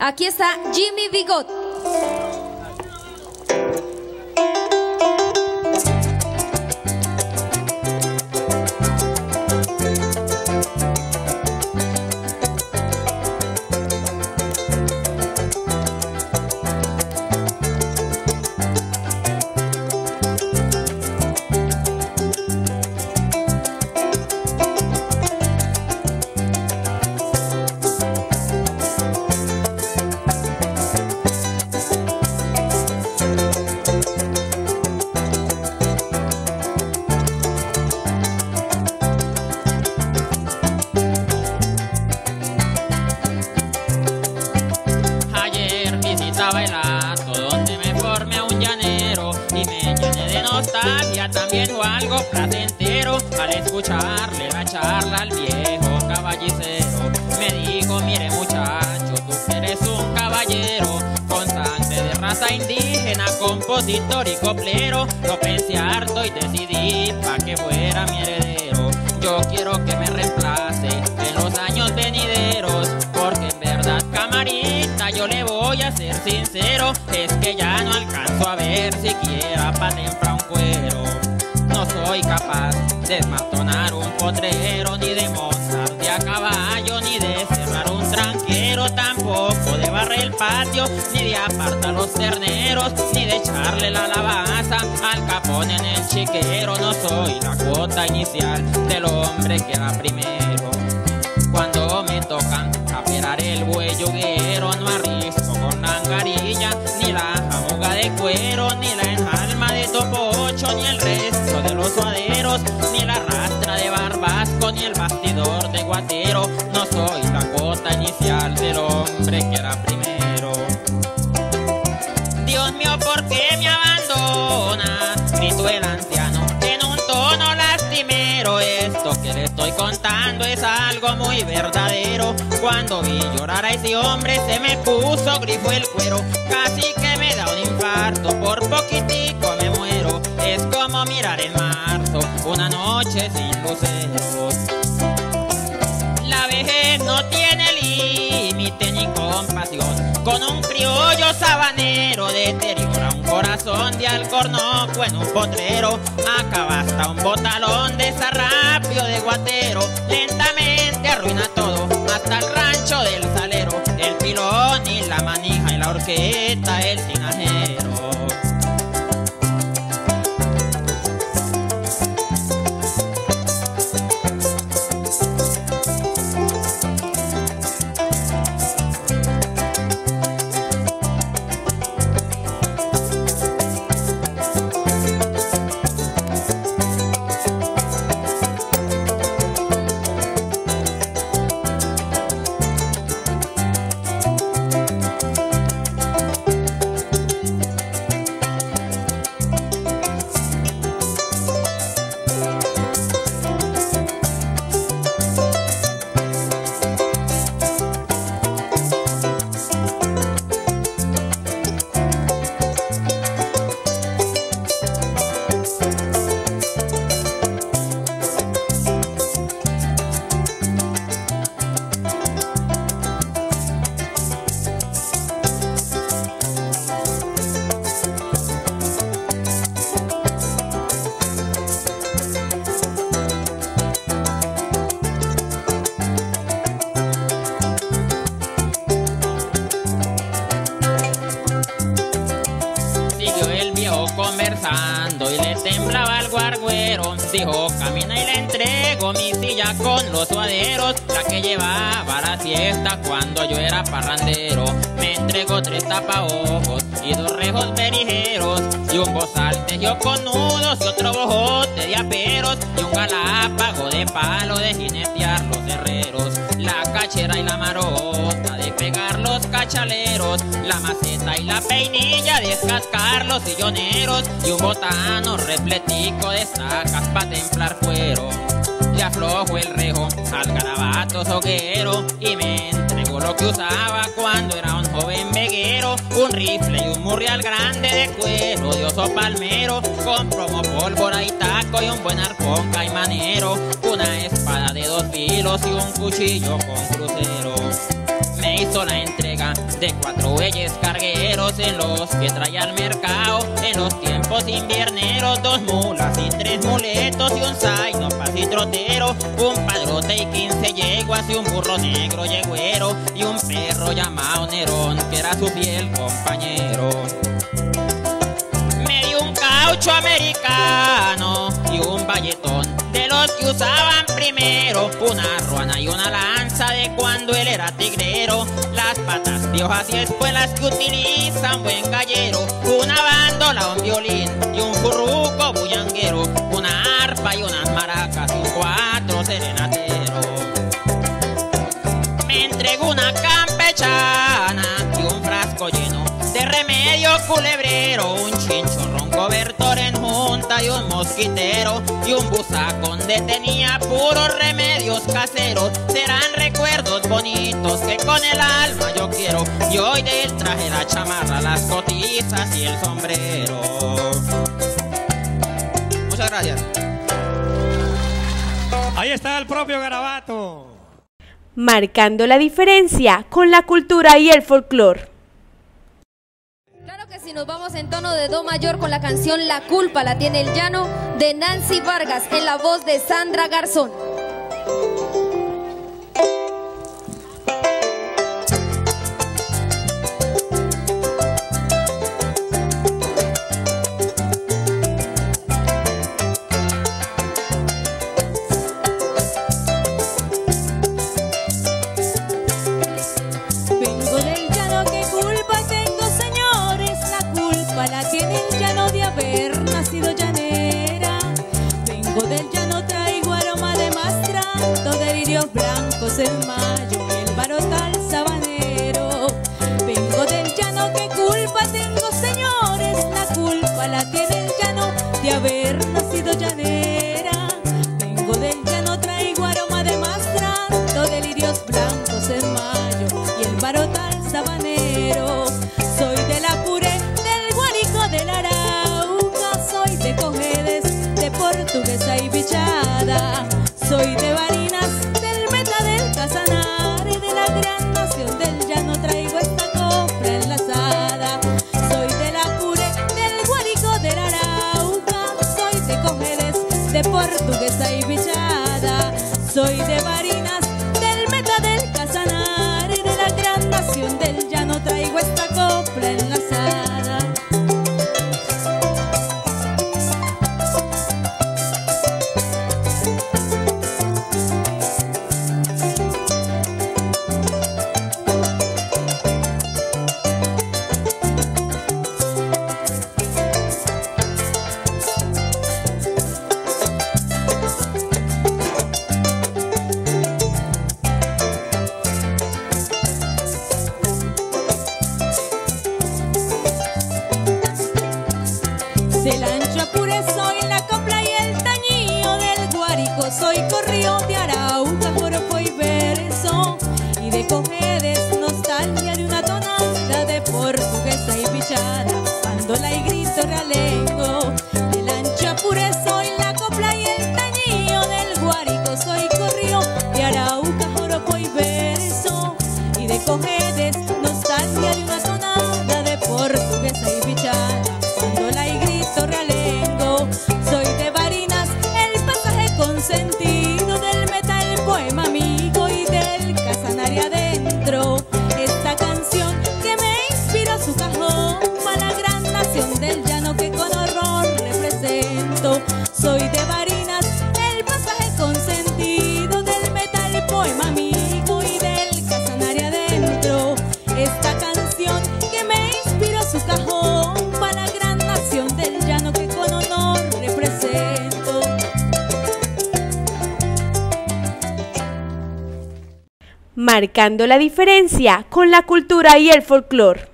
Aquí está Jimmy Bigot. Compositor y coplero, lo pensé harto y decidí pa' que fuera mi heredero. Yo quiero que me reemplace en los años venideros, porque en verdad, camarita, yo le voy a ser sincero, es que ya no alcanzo a ver siquiera pa' temprar un cuero. No soy capaz de desmatonar un potrero, ni de montar de a caballo, ni de cerrar un tranquero, tampoco de barrer el patio, ni de apartar los terneros, ni de echarle la alabanza al Capón en el chiquero. No soy la cuota inicial del hombre que era primero. Cuando me tocan caperar el buey yuguero, no arrisco con la angarilla, ni la jamuga de cuero, ni la enjalma de topocho, ni el resto de los suaderos, ni la rastra cara de barbasco ni el bastidor de guatero. No soy la cuota inicial del hombre que era primero. Dios mío, ¿por qué me abandonas?, gritó el anciano en un tono lastimero. Esto que le estoy contando es algo muy verdadero. Cuando vi llorar a ese hombre se me puso grifo el cuero. Casi que me da un infarto, por poquitico me muero. Es como mirar en marzo, una noche sin luceros. La vejez no tiene límite ni compasión. Con un criollo sabanero deteriora un corazón de alcornoco en un potrero. Acaba hasta un botalón de zarrapio de guatero. Lentamente arruina todo, hasta el rancho del salero. El pilón y la manija y la horqueta, el tinajero. Dijo, camina y le entrego mi silla con los suaderos, la que llevaba a la siesta cuando yo era parrandero. Me entregó 3 tapaojos y 2 rejos perijeros, y un bozal tejió con nudos y otro bojote de aperos, y un galápago de palo de jinetear los herreros, la cachera y la marota de pegar los cachaleros, la maceta y la peinilla de descascar los silloneros, y un botano repletico de sacas para templar cuero. Le aflojo el rejo al garabato soguero y me entregó lo que usaba cuando era un joven veguero, un rifle y un murrial grande de cuero de oso palmero, con plomo, pólvora y taco y un buen arcón caimanero, una espada de 2 filos y un cuchillo con crucero. Me hizo la entrega de 4 bueyes cargueros en los que traía al mercado en los tiempos invierneros, 2 mulas y 3 muletos y un zaino pacitrotero, un padrote y 15 yeguas y un burro negro yegüero, y un perro llamado Nerón que era su fiel compañero. Me dio un caucho americano y un valletón de los que usaban primero, una ruana y una lanza de cuando él era tigrero, las patas piojas y espuelas que utiliza un buen gallero, una bandola, un violín y un curruco bullanguero, una arpa y unas maracas y 4 serenateros. Me entregó una campechana y un frasco lleno de remedio culebrero, un chinchorrón cobertor en junta y un mosquitero, y un busacón donde tenía puros remedios caseros. Serán recuerdos bonitos que con el alma yo quiero, y hoy de él traje la chamarra, las cotizas y el sombrero. Muchas gracias. Ahí está el propio garabato, marcando la diferencia con la cultura y el folclore. Claro que sí, nos vamos en tono de do mayor con la canción La culpa la tiene el llano de Nancy Vargas en la voz de Sandra Garzón. Del llano traigo aroma los blancos el mayo y el barotal sabanero. Vengo del llano, ¿qué culpa tengo, señores? La culpa la tiene el llano de haber nacido llanera. Vengo del llano, traigo aroma de más trato de lirios blancos el mayo y el barotal sabanero. Soy de la puré, del Guárico, del Arauca, soy de Cojedes, de Portuguesa y Bichada. Soy de Barinas, del Meta, del Casanare, de la gran nación del llano, traigo esta copla enlazada. Soy de la Pure, del Guárico, del Arauca, soy de Cojedes, de Portuguesa y Bichada. Soy de Barinas, del Meta, del Casanare, de la gran nación del llano, traigo esta copla enlazada. Marcando la diferencia con la cultura y el folclore.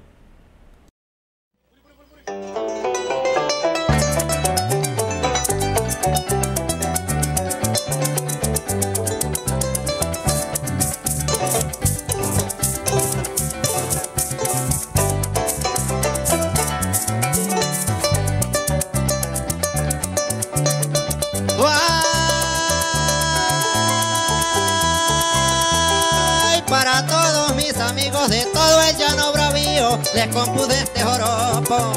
Les compuse este joropo,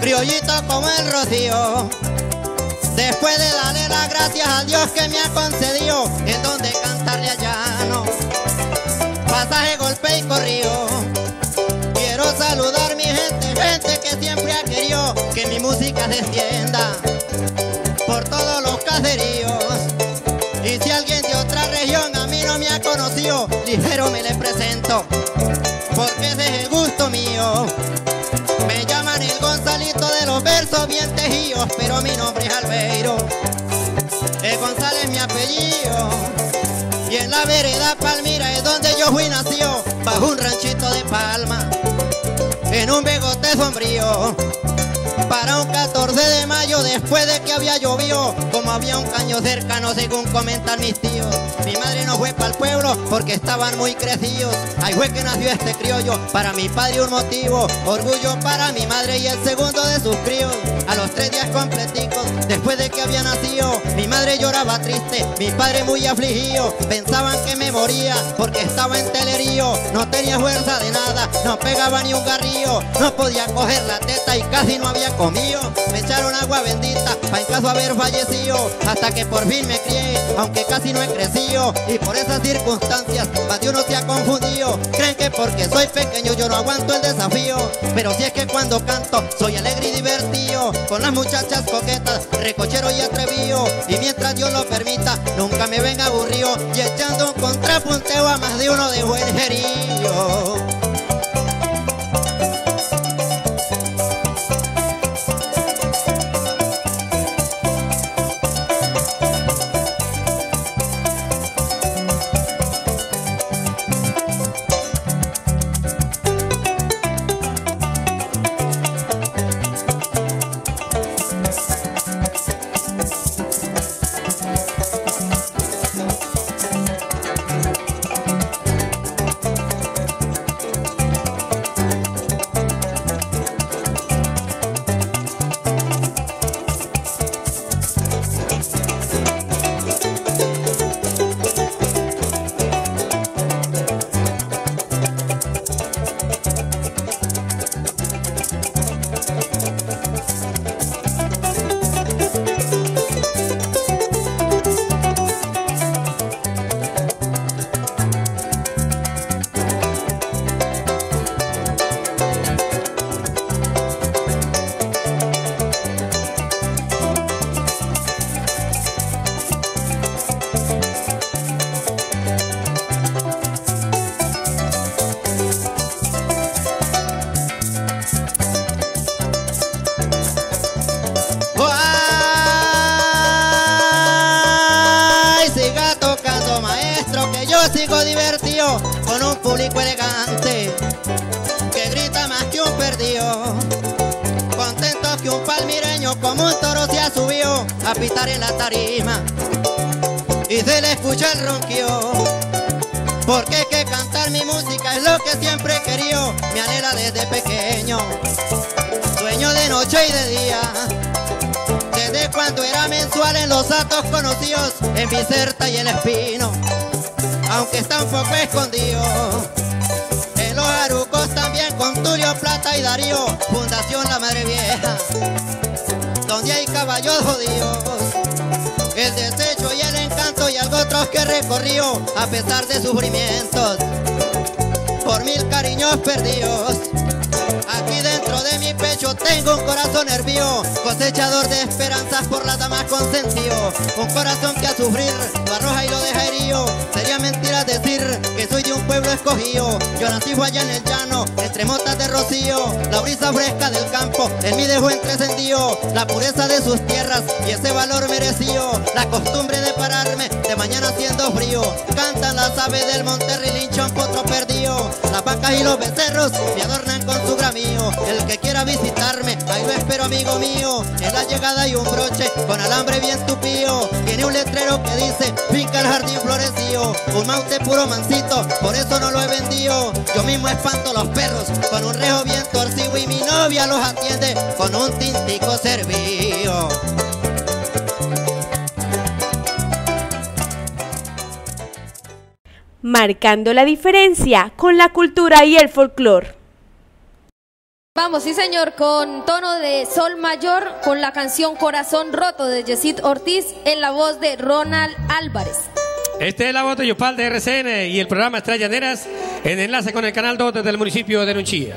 criollito como el rocío, después de darle las gracias a Dios que me ha concedido en donde cantarle a llano, pasaje, golpe y corrido. Quiero saludar mi gente que siempre ha querido que mi música se extienda por todos los caseríos. Y si alguien de otra región a mí no me ha conocido, ligero me le presento, porque ese es el gusto mío. Me llaman el Gonzalito de los versos bien tejidos, pero mi nombre es Albeiro, el González mi apellido. Y en la vereda Palmira es donde yo fui nacido, bajo un ranchito de palma, en un bigote sombrío. Para un 14 de mayo, después de que había llovido, como había un caño cercano, según comentan mis tíos, mi madre no fue para el pueblo porque estaban muy crecidos. Ahí fue que nació este criollo, para mi padre un motivo, orgullo para mi madre y el segundo de sus críos. A los 3 días completicos, después de que había nacido, mi madre lloraba triste, mi padre muy afligido. Pensaban que me moría porque estaba en telerío, no tenía fuerza de nada, no pegaba ni un garrillo, no podía coger la teta y casi no había comido. Me echaron agua bendita pa' en caso haber fallecido, hasta que por fin me crié, aunque casi no he crecido. Y por esas circunstancias más de uno se ha confundido, creen que porque soy pequeño yo no aguanto el desafío. Pero si es que cuando canto soy alegre y divertido, con las muchachas coquetas, recochero y atrevido. Y mientras Dios lo permita, nunca me ven aburrido, y echando un contrapunteo a más de uno de buen jerillo. público elegante que grita más que un perdido, contento que un palmireño como un toro se ha subido a pitar en la tarima y se le escucha el ronquido, porque es que cantar mi música es lo que siempre he querido, me anhela desde pequeño, sueño de noche y de día, desde cuando era mensual en los atos conocidos, en Biserta y en Espino, aunque está un poco escondido, en los arucos también con Tulio, Plata y Darío, Fundación La Madre Vieja, donde hay caballos jodidos, el desecho y el encanto y algo otros que recorrió a pesar de sufrimientos, por mil cariños perdidos, aquí dentro de mi pecho tengo un corazón nervioso, cosechador de esperanzas por las damas consentido, un corazón que a sufrir lo arroja y lo deja herido, sería mentira decir que soy de un pueblo escogido, yo nací allá en el llano, entre motas de rocío, la brisa fresca del campo, en mí dejó entrescendido, la pureza de sus tierras y ese valor merecido, la costumbre de pararme de mañana haciendo frío, cantan las aves del monte Rilinchón, potro perdido, las vacas y los becerros me adornan con su gran mío, el que quiera visitarme, ahí lo espero amigo mío, en la llegada hay un broche con alambre bien tupido, tiene un letrero que dice, finca el jardín floreció, un maute puro mansito, por eso no lo he vendido, yo mismo espanto los perros, con un rejo bien torcido y mi novia los atiende, con un tintico servido. Marcando la diferencia con la cultura y el folclor. Vamos, sí señor, con tono de sol mayor, con la canción Corazón Roto de Yesid Ortiz, en la voz de Ronald Álvarez. Este es La Voz de Yopal de RCN y el programa Estrellas Llaneras, en enlace con el Canal 2 desde el municipio de Nunchía.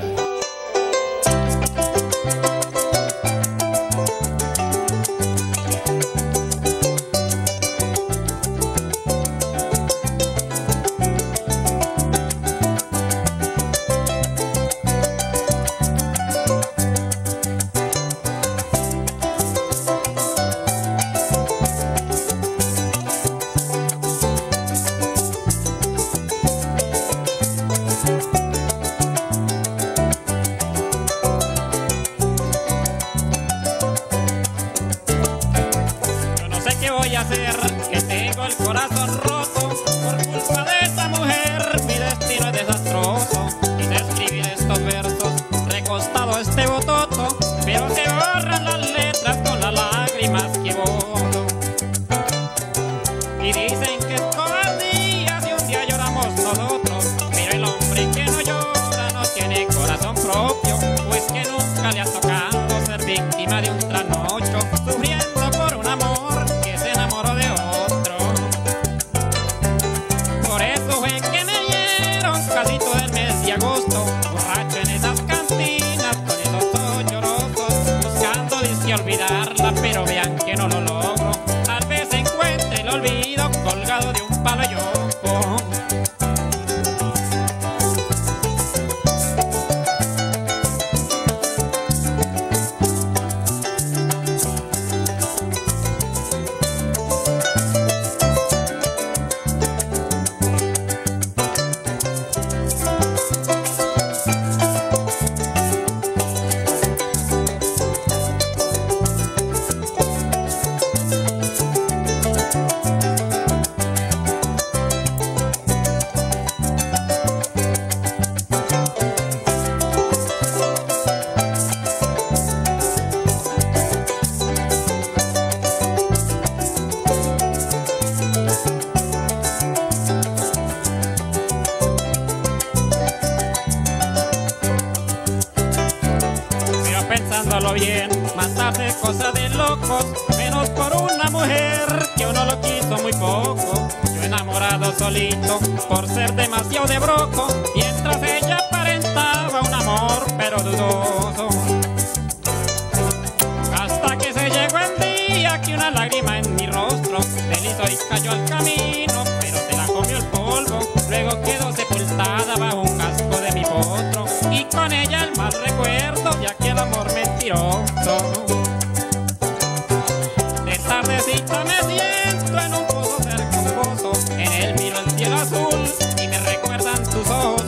En él miro el cielo azul y me recuerdan tus ojos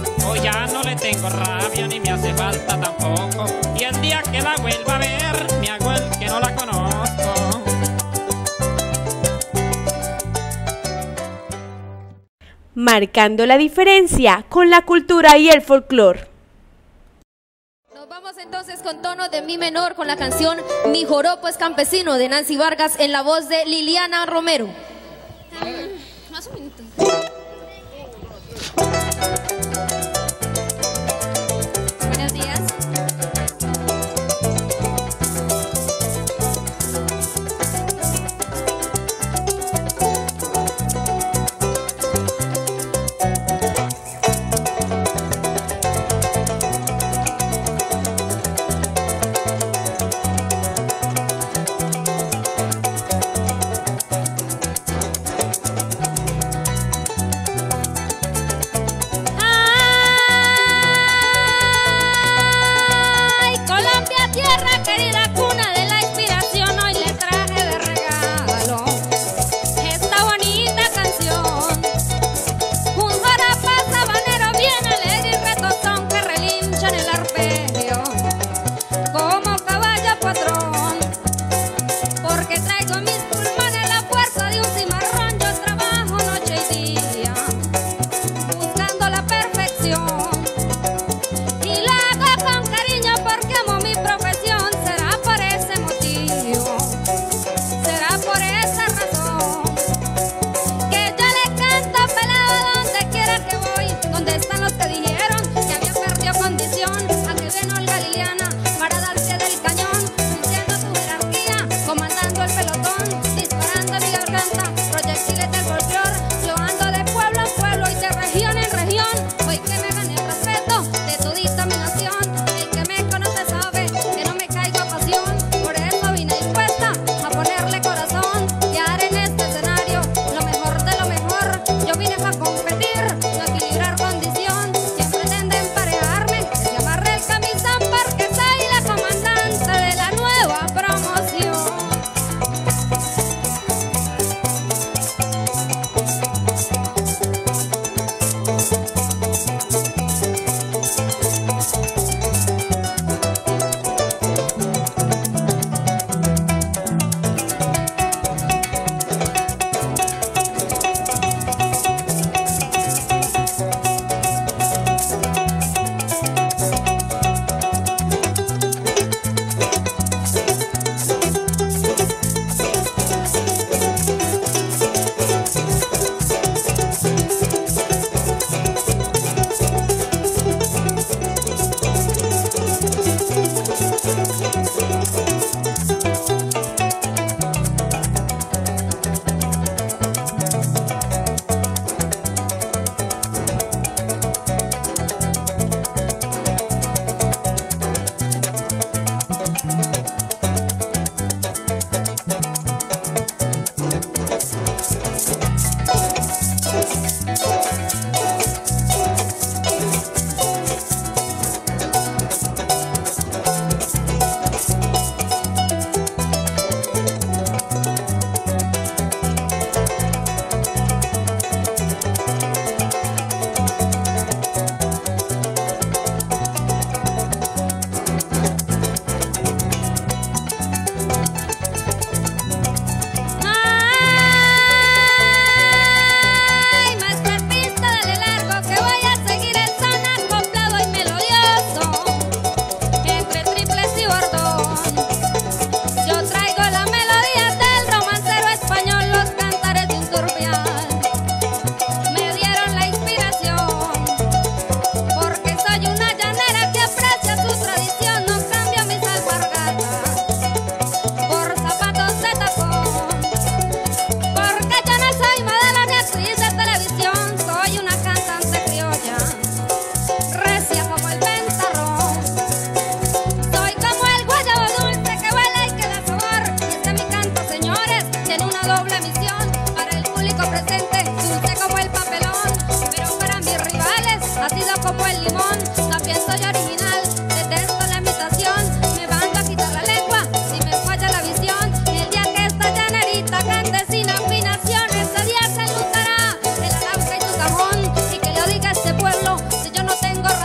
tengo rabia ni me hace falta tampoco. Y el día que la vuelva a ver, me hago el que no la conozco. Marcando la diferencia con la cultura y el folclor. Nos vamos entonces con tono de mi menor con la canción Mi joropo es campesino de Nancy Vargas en la voz de Liliana Romero. Más o menos. Buenos días.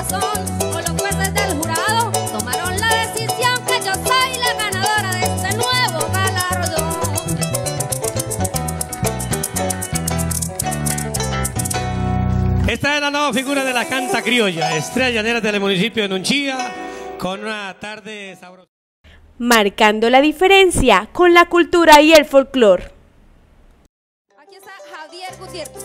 Son Esta es la nueva figura de la canta criolla, Estrellas Llaneras del municipio de Nunchía, con una tarde sabrosa. Marcando la diferencia con la cultura y el folclor. Aquí está Javier Gutiérrez.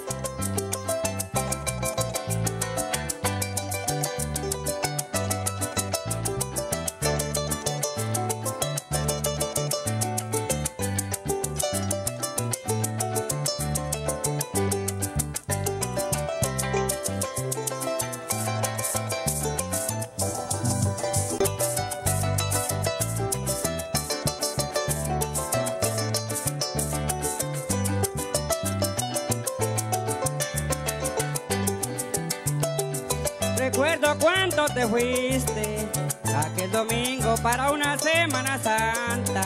Recuerdo cuando te fuiste aquel domingo para una Semana Santa,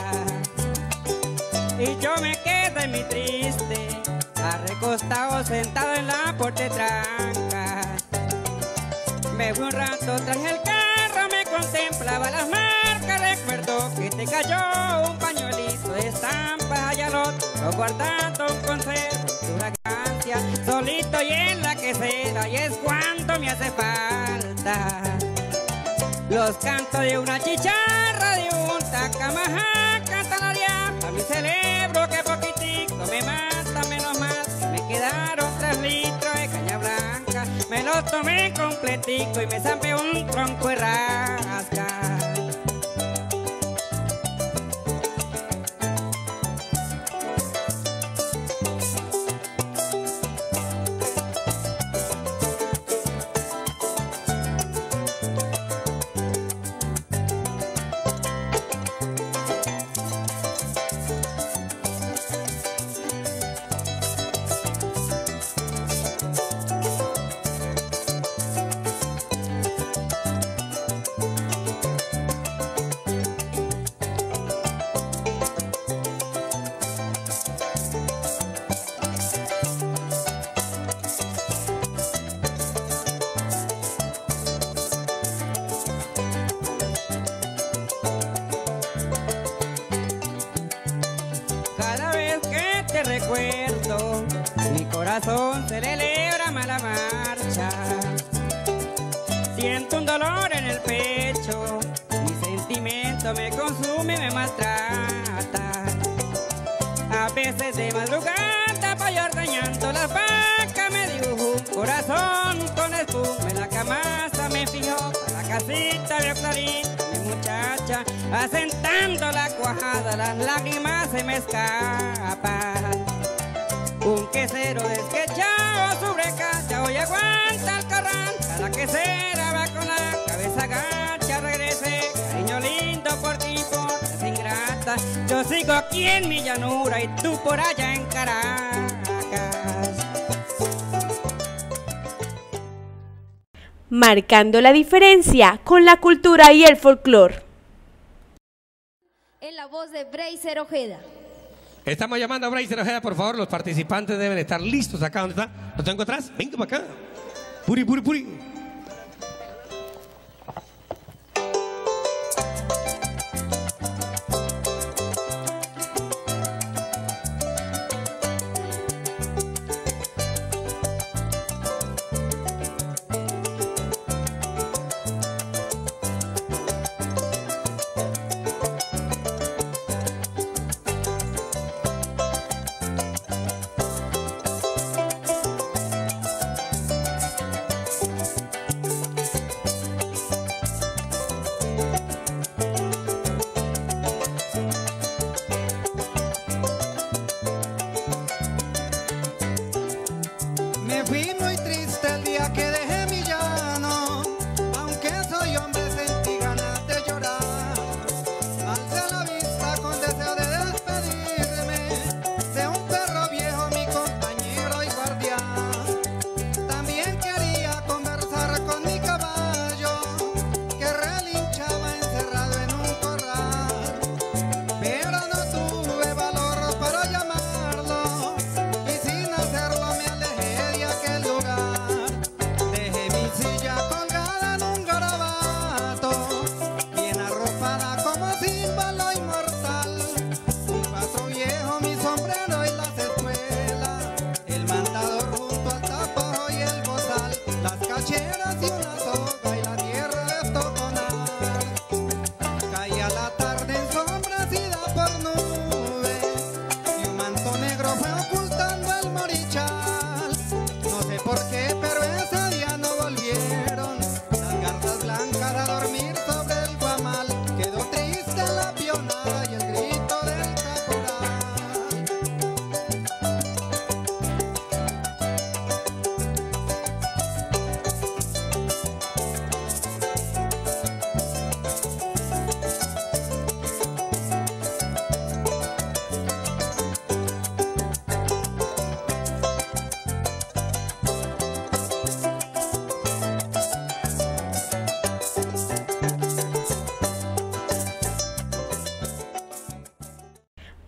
y yo me quedé en mi triste, recostado sentado en la portetranca. Me fui un rato, traje el carro, me contemplaba las marcas. Recuerdo que te cayó un pañuelito de estampa, ya lo guardando un consejo de una gracia, solito y en la quesera, y es cuanto me hace falta. Los cantos de una chicharra, de un tacamaja, cantalaria, a mi cerebro que poquitico me mata, menos mal, me quedaron 3 litros de caña blanca, me los tomé completico y me zampé un tronco de rasca. Recuerdo, mi corazón se celebra mala marcha. Siento un dolor en el pecho, mi sentimiento me consume y me maltrata. A veces de madrugada voy ordeñando las vacas, me dibujo un corazón con espuma en la camasa, me fijo para la casita de Clarita, mi muchacha, asentando la cuajada, las lágrimas se me escapan. Un quesero desquechado sobre casa, hoy aguanta el corral. Cada quesera va con la cabeza gacha, regrese, cariño lindo, por ti, por las ingratas. Yo sigo aquí en mi llanura y tú por allá en Caracas. Marcando la diferencia con la cultura y el folclor. En la voz de Breiser Ojeda. Estamos llamando a Breiser Ojeda, por favor, los participantes deben estar listos acá. ¿Dónde está? ¿Lo tengo atrás? Venga para acá. Puri, puri, puri.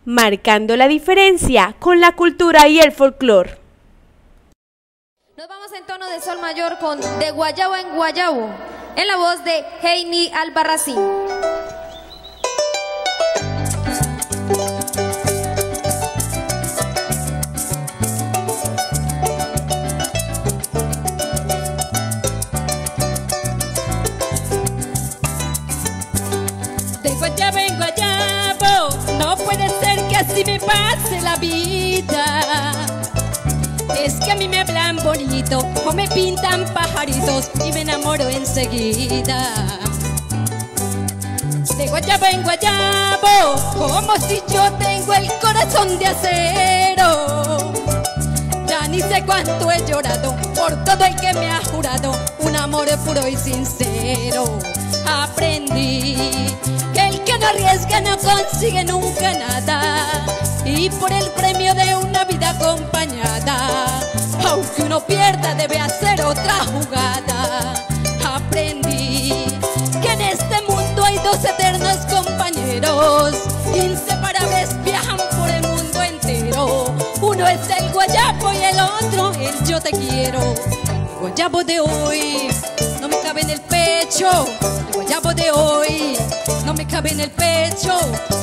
marcando la diferencia con la cultura y el folclor. Nos vamos en tono de sol mayor con De Guayabo en Guayabo, en la voz de Heini Albarracín. De Guayabo en Guayabo, no puede ser que así me pase la vida. Es que a mí me hablan bonito o me pintan pajaritos y me enamoro enseguida. De guayabo en guayabo, como si yo tengo el corazón de acero. Ya ni sé cuánto he llorado por todo el que me ha jurado un amor puro y sincero. Aprendí que el que no arriesga no consigue nunca nada, y por el premio de una vida acompañada, aunque uno pierda debe hacer otra jugada. Aprendí que en este mundo hay dos eternos compañeros, inseparables, viajan por el mundo entero. Uno es el guayabo y el otro el yo te quiero. El guayabo de hoy no me cabe en el pecho, el guayabo de hoy no me cabe en el pecho,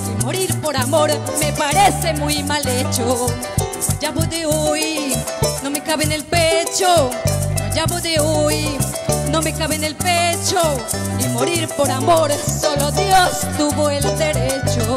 y morir por amor me parece muy mal hecho. El guayabo de hoy no me cabe en el pecho, el guayabo de hoy no me cabe en el pecho, y morir por amor solo Dios tuvo el derecho.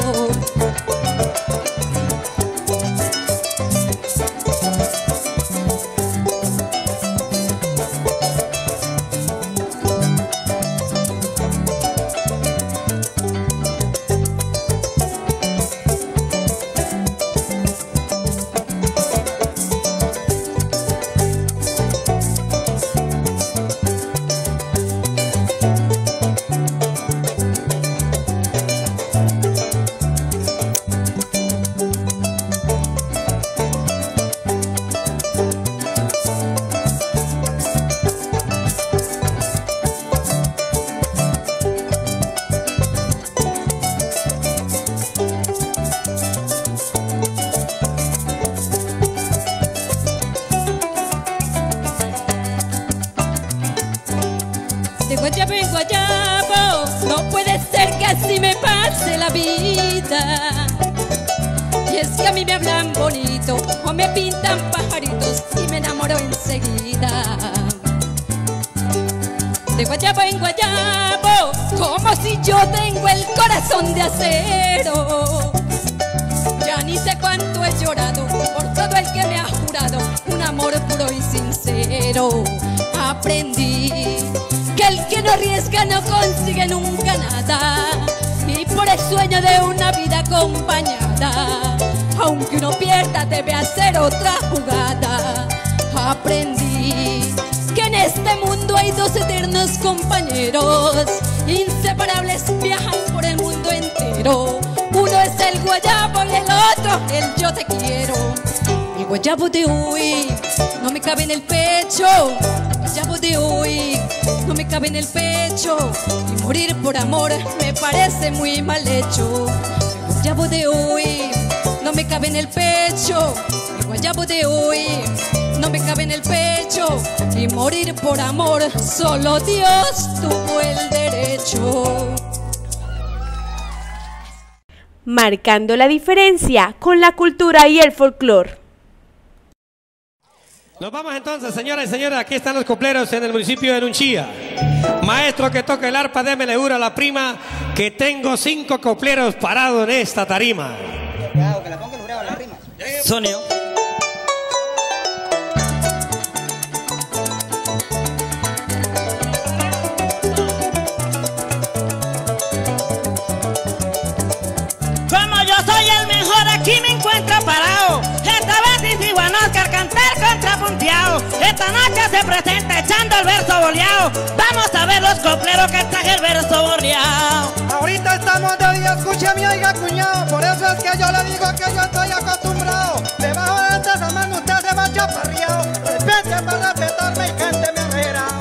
El guayabo de hoy no me cabe en el pecho, el guayabo de hoy no me cabe en el pecho, y morir por amor me parece muy mal hecho. El guayabo de hoy no me cabe en el pecho, el guayabo de hoy no me cabe en el pecho, y morir por amor solo Dios tuvo el derecho. Marcando la diferencia con la cultura y el folclor. Nos vamos entonces, señoras y señores, aquí están los copleros en el municipio de Nunchía. Maestro que toca el arpa, démele duro a la prima, que tengo 5 copleros parados en esta tarima. Cuidado, que la ponga el jurado en la rima. Sonido. Como yo soy el mejor, aquí me encuentro parado. Cantar contrapunteado, esta noche se presenta echando el verso boleado. Vamos a ver los copleros que traje el verso boleado. Ahorita estamos de día, escúcheme, oiga cuñado. Por eso es que yo le digo que yo estoy acostumbrado. Debajo de esta semana usted se va chaparreado. Respete para respetarme y cánteme arreglado.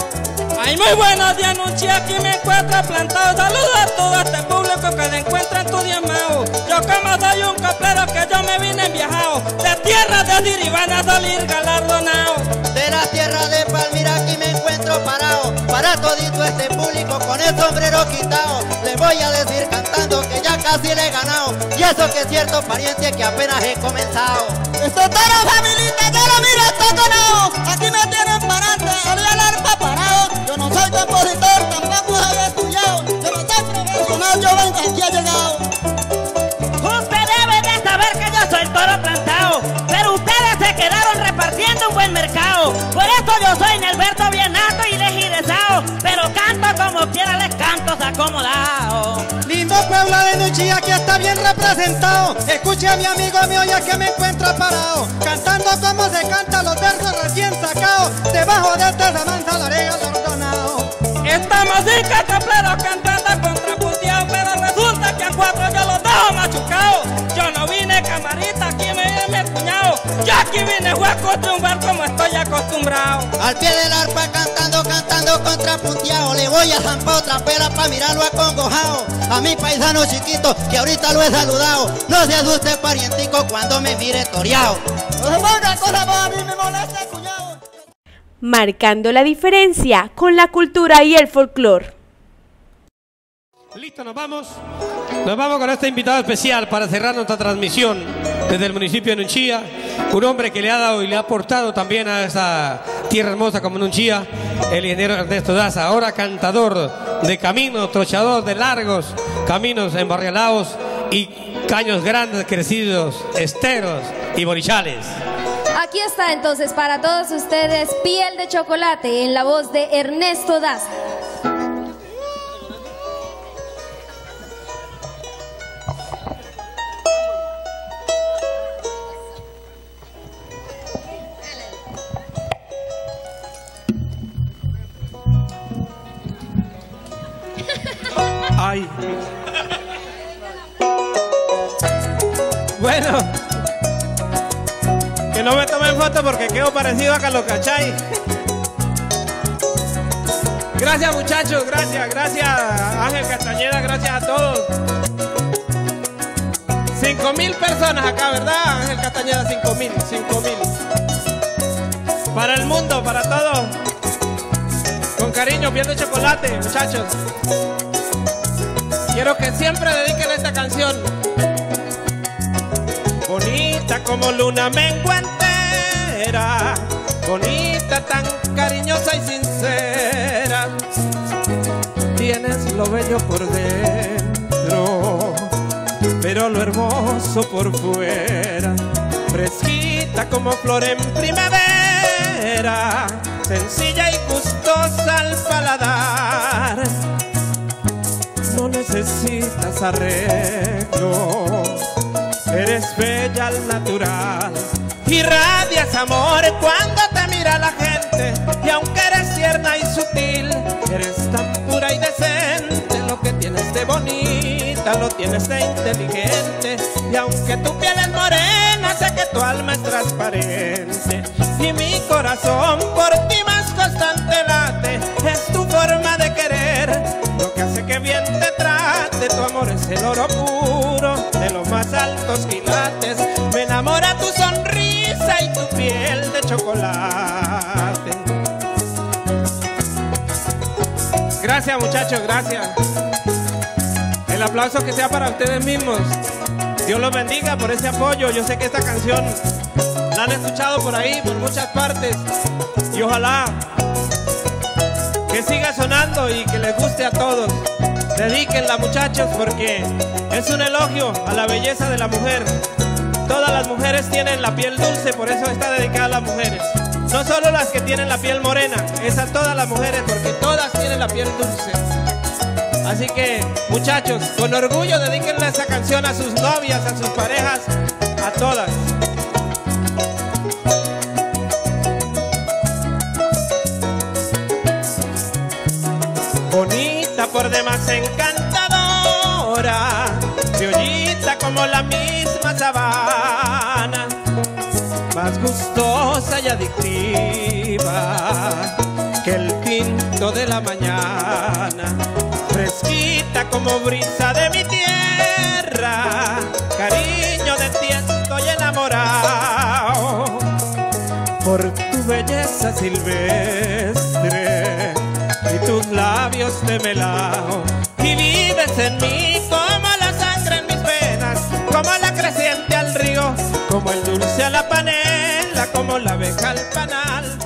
Ay, Muy buenos días, Nunchía, aquí me encuentro plantado. Saludos a todo este público que se encuentra en tu diamao. Yo como soy un coplero que yo me vine en viajao. De tierra de Diribana salir galardonao. De la tierra de Palmira aquí me encuentro parado. Para todito este público con el sombrero quitado. Les voy a decir cantando que ya casi le he ganado. Y eso que es cierto, pariente, que apenas he comenzado. Esto todo, familita, yo lo miro, esto todo. Aquí me tienen parante, salí al arpa parado. Yo no soy compositor, tampoco había estudiado, pero soy profesional, yo vengo aquí he llegado. Usted debe de saber que yo soy toro plantado, pero ustedes se quedaron repartiendo un buen mercado. Por eso yo soy Norberto bien nato y deshidrasao, pero canto como quiera, les canto acomodado. Lindo pueblo de Nunchía, aquí está bien representado. Escuche a mi amigo mío, ya que me encuentro parado, cantando como se canta, los versos recién sacados. Debajo de esta samanza la oreja Lordonao. Esta música coplero cantando contrapunteado, pero resulta que a cuatro yo los dejo machucao. Yo no vine camarita, aquí me viene mi cuñado. Yo aquí vine fue a costumbrar como estoy acostumbrado. Al pie del arpa cantando, cantando contrapunteado. Le voy a zampar otra pera pa' mirarlo acongojado. A mi paisano chiquito que ahorita lo he saludado. No se asuste, parientico, cuando me mire toreado. Una cosa más a mí me molesta, cuñado. Marcando la diferencia con la cultura y el folclor. Listo, nos vamos con este invitado especial para cerrar nuestra transmisión desde el municipio de Nunchía. Un hombre que le ha dado y le ha aportado también a esa tierra hermosa como Nunchía, el ingeniero Ernesto Daza, ahora cantador de caminos, trochador de largos caminos embarrialados y caños grandes, crecidos, esteros y borichales. Aquí está entonces para todos ustedes Piel de Chocolate en la voz de Ernesto Daza. Ay. Bueno, que no me tomen foto porque quedo parecido a Carlos Cachay. Gracias, muchachos, gracias Ángel Castañeda, gracias a todos. 5.000 personas acá, ¿verdad, Ángel Castañeda? 5.000. Para el mundo, para todos. Con cariño, Piel de Chocolate, muchachos. Quiero que siempre dediquen esta canción. Bonita como luna menguantera, bonita, tan cariñosa y sincera. Tienes lo bello por dentro, pero lo hermoso por fuera. Fresquita como flor en primavera, sencilla y gustosa al paladar. No necesitas arreglo, eres bella al natural. Irradias amor cuando te mira la gente, y aunque eres tierna y sutil, eres tan pura y decente. Lo que tienes de bonita, lo tienes de inteligente, y aunque tu piel es morena, sé que tu alma es transparente. Y mi corazón por ti más constante late, es tu forma de querer, lo que hace que bien te trate. Tu amor es el oro puro, de los más altos quilates. Me enamora tu sonrisa y tu piel de chocolate. Gracias, muchachos, gracias. El aplauso que sea para ustedes mismos. Dios los bendiga por ese apoyo. Yo sé que esta canción la han escuchado por ahí, por muchas partes, y ojalá que siga sonando y que les guste a todos. Dedíquenla, muchachos, porque es un elogio a la belleza de la mujer. Todas las mujeres tienen la piel dulce, por eso está dedicada a las mujeres. No solo las que tienen la piel morena, es a todas las mujeres, porque todas tienen la piel dulce. Así que, muchachos, con orgullo dedíquenle esa canción a sus novias, a sus parejas, a todas. Bonita por demás encantadora, criollita como la misma sabana, más gustosa y adictiva, que el quinto de la mañana, fresquita como brisa de mi tierra, cariño de ti estoy enamorado, por tu belleza silvestre y tus labios de melao, y vives en mí como la sangre en mis venas, como la creciente al río, como el dulce a la panela, como la abeja al panal.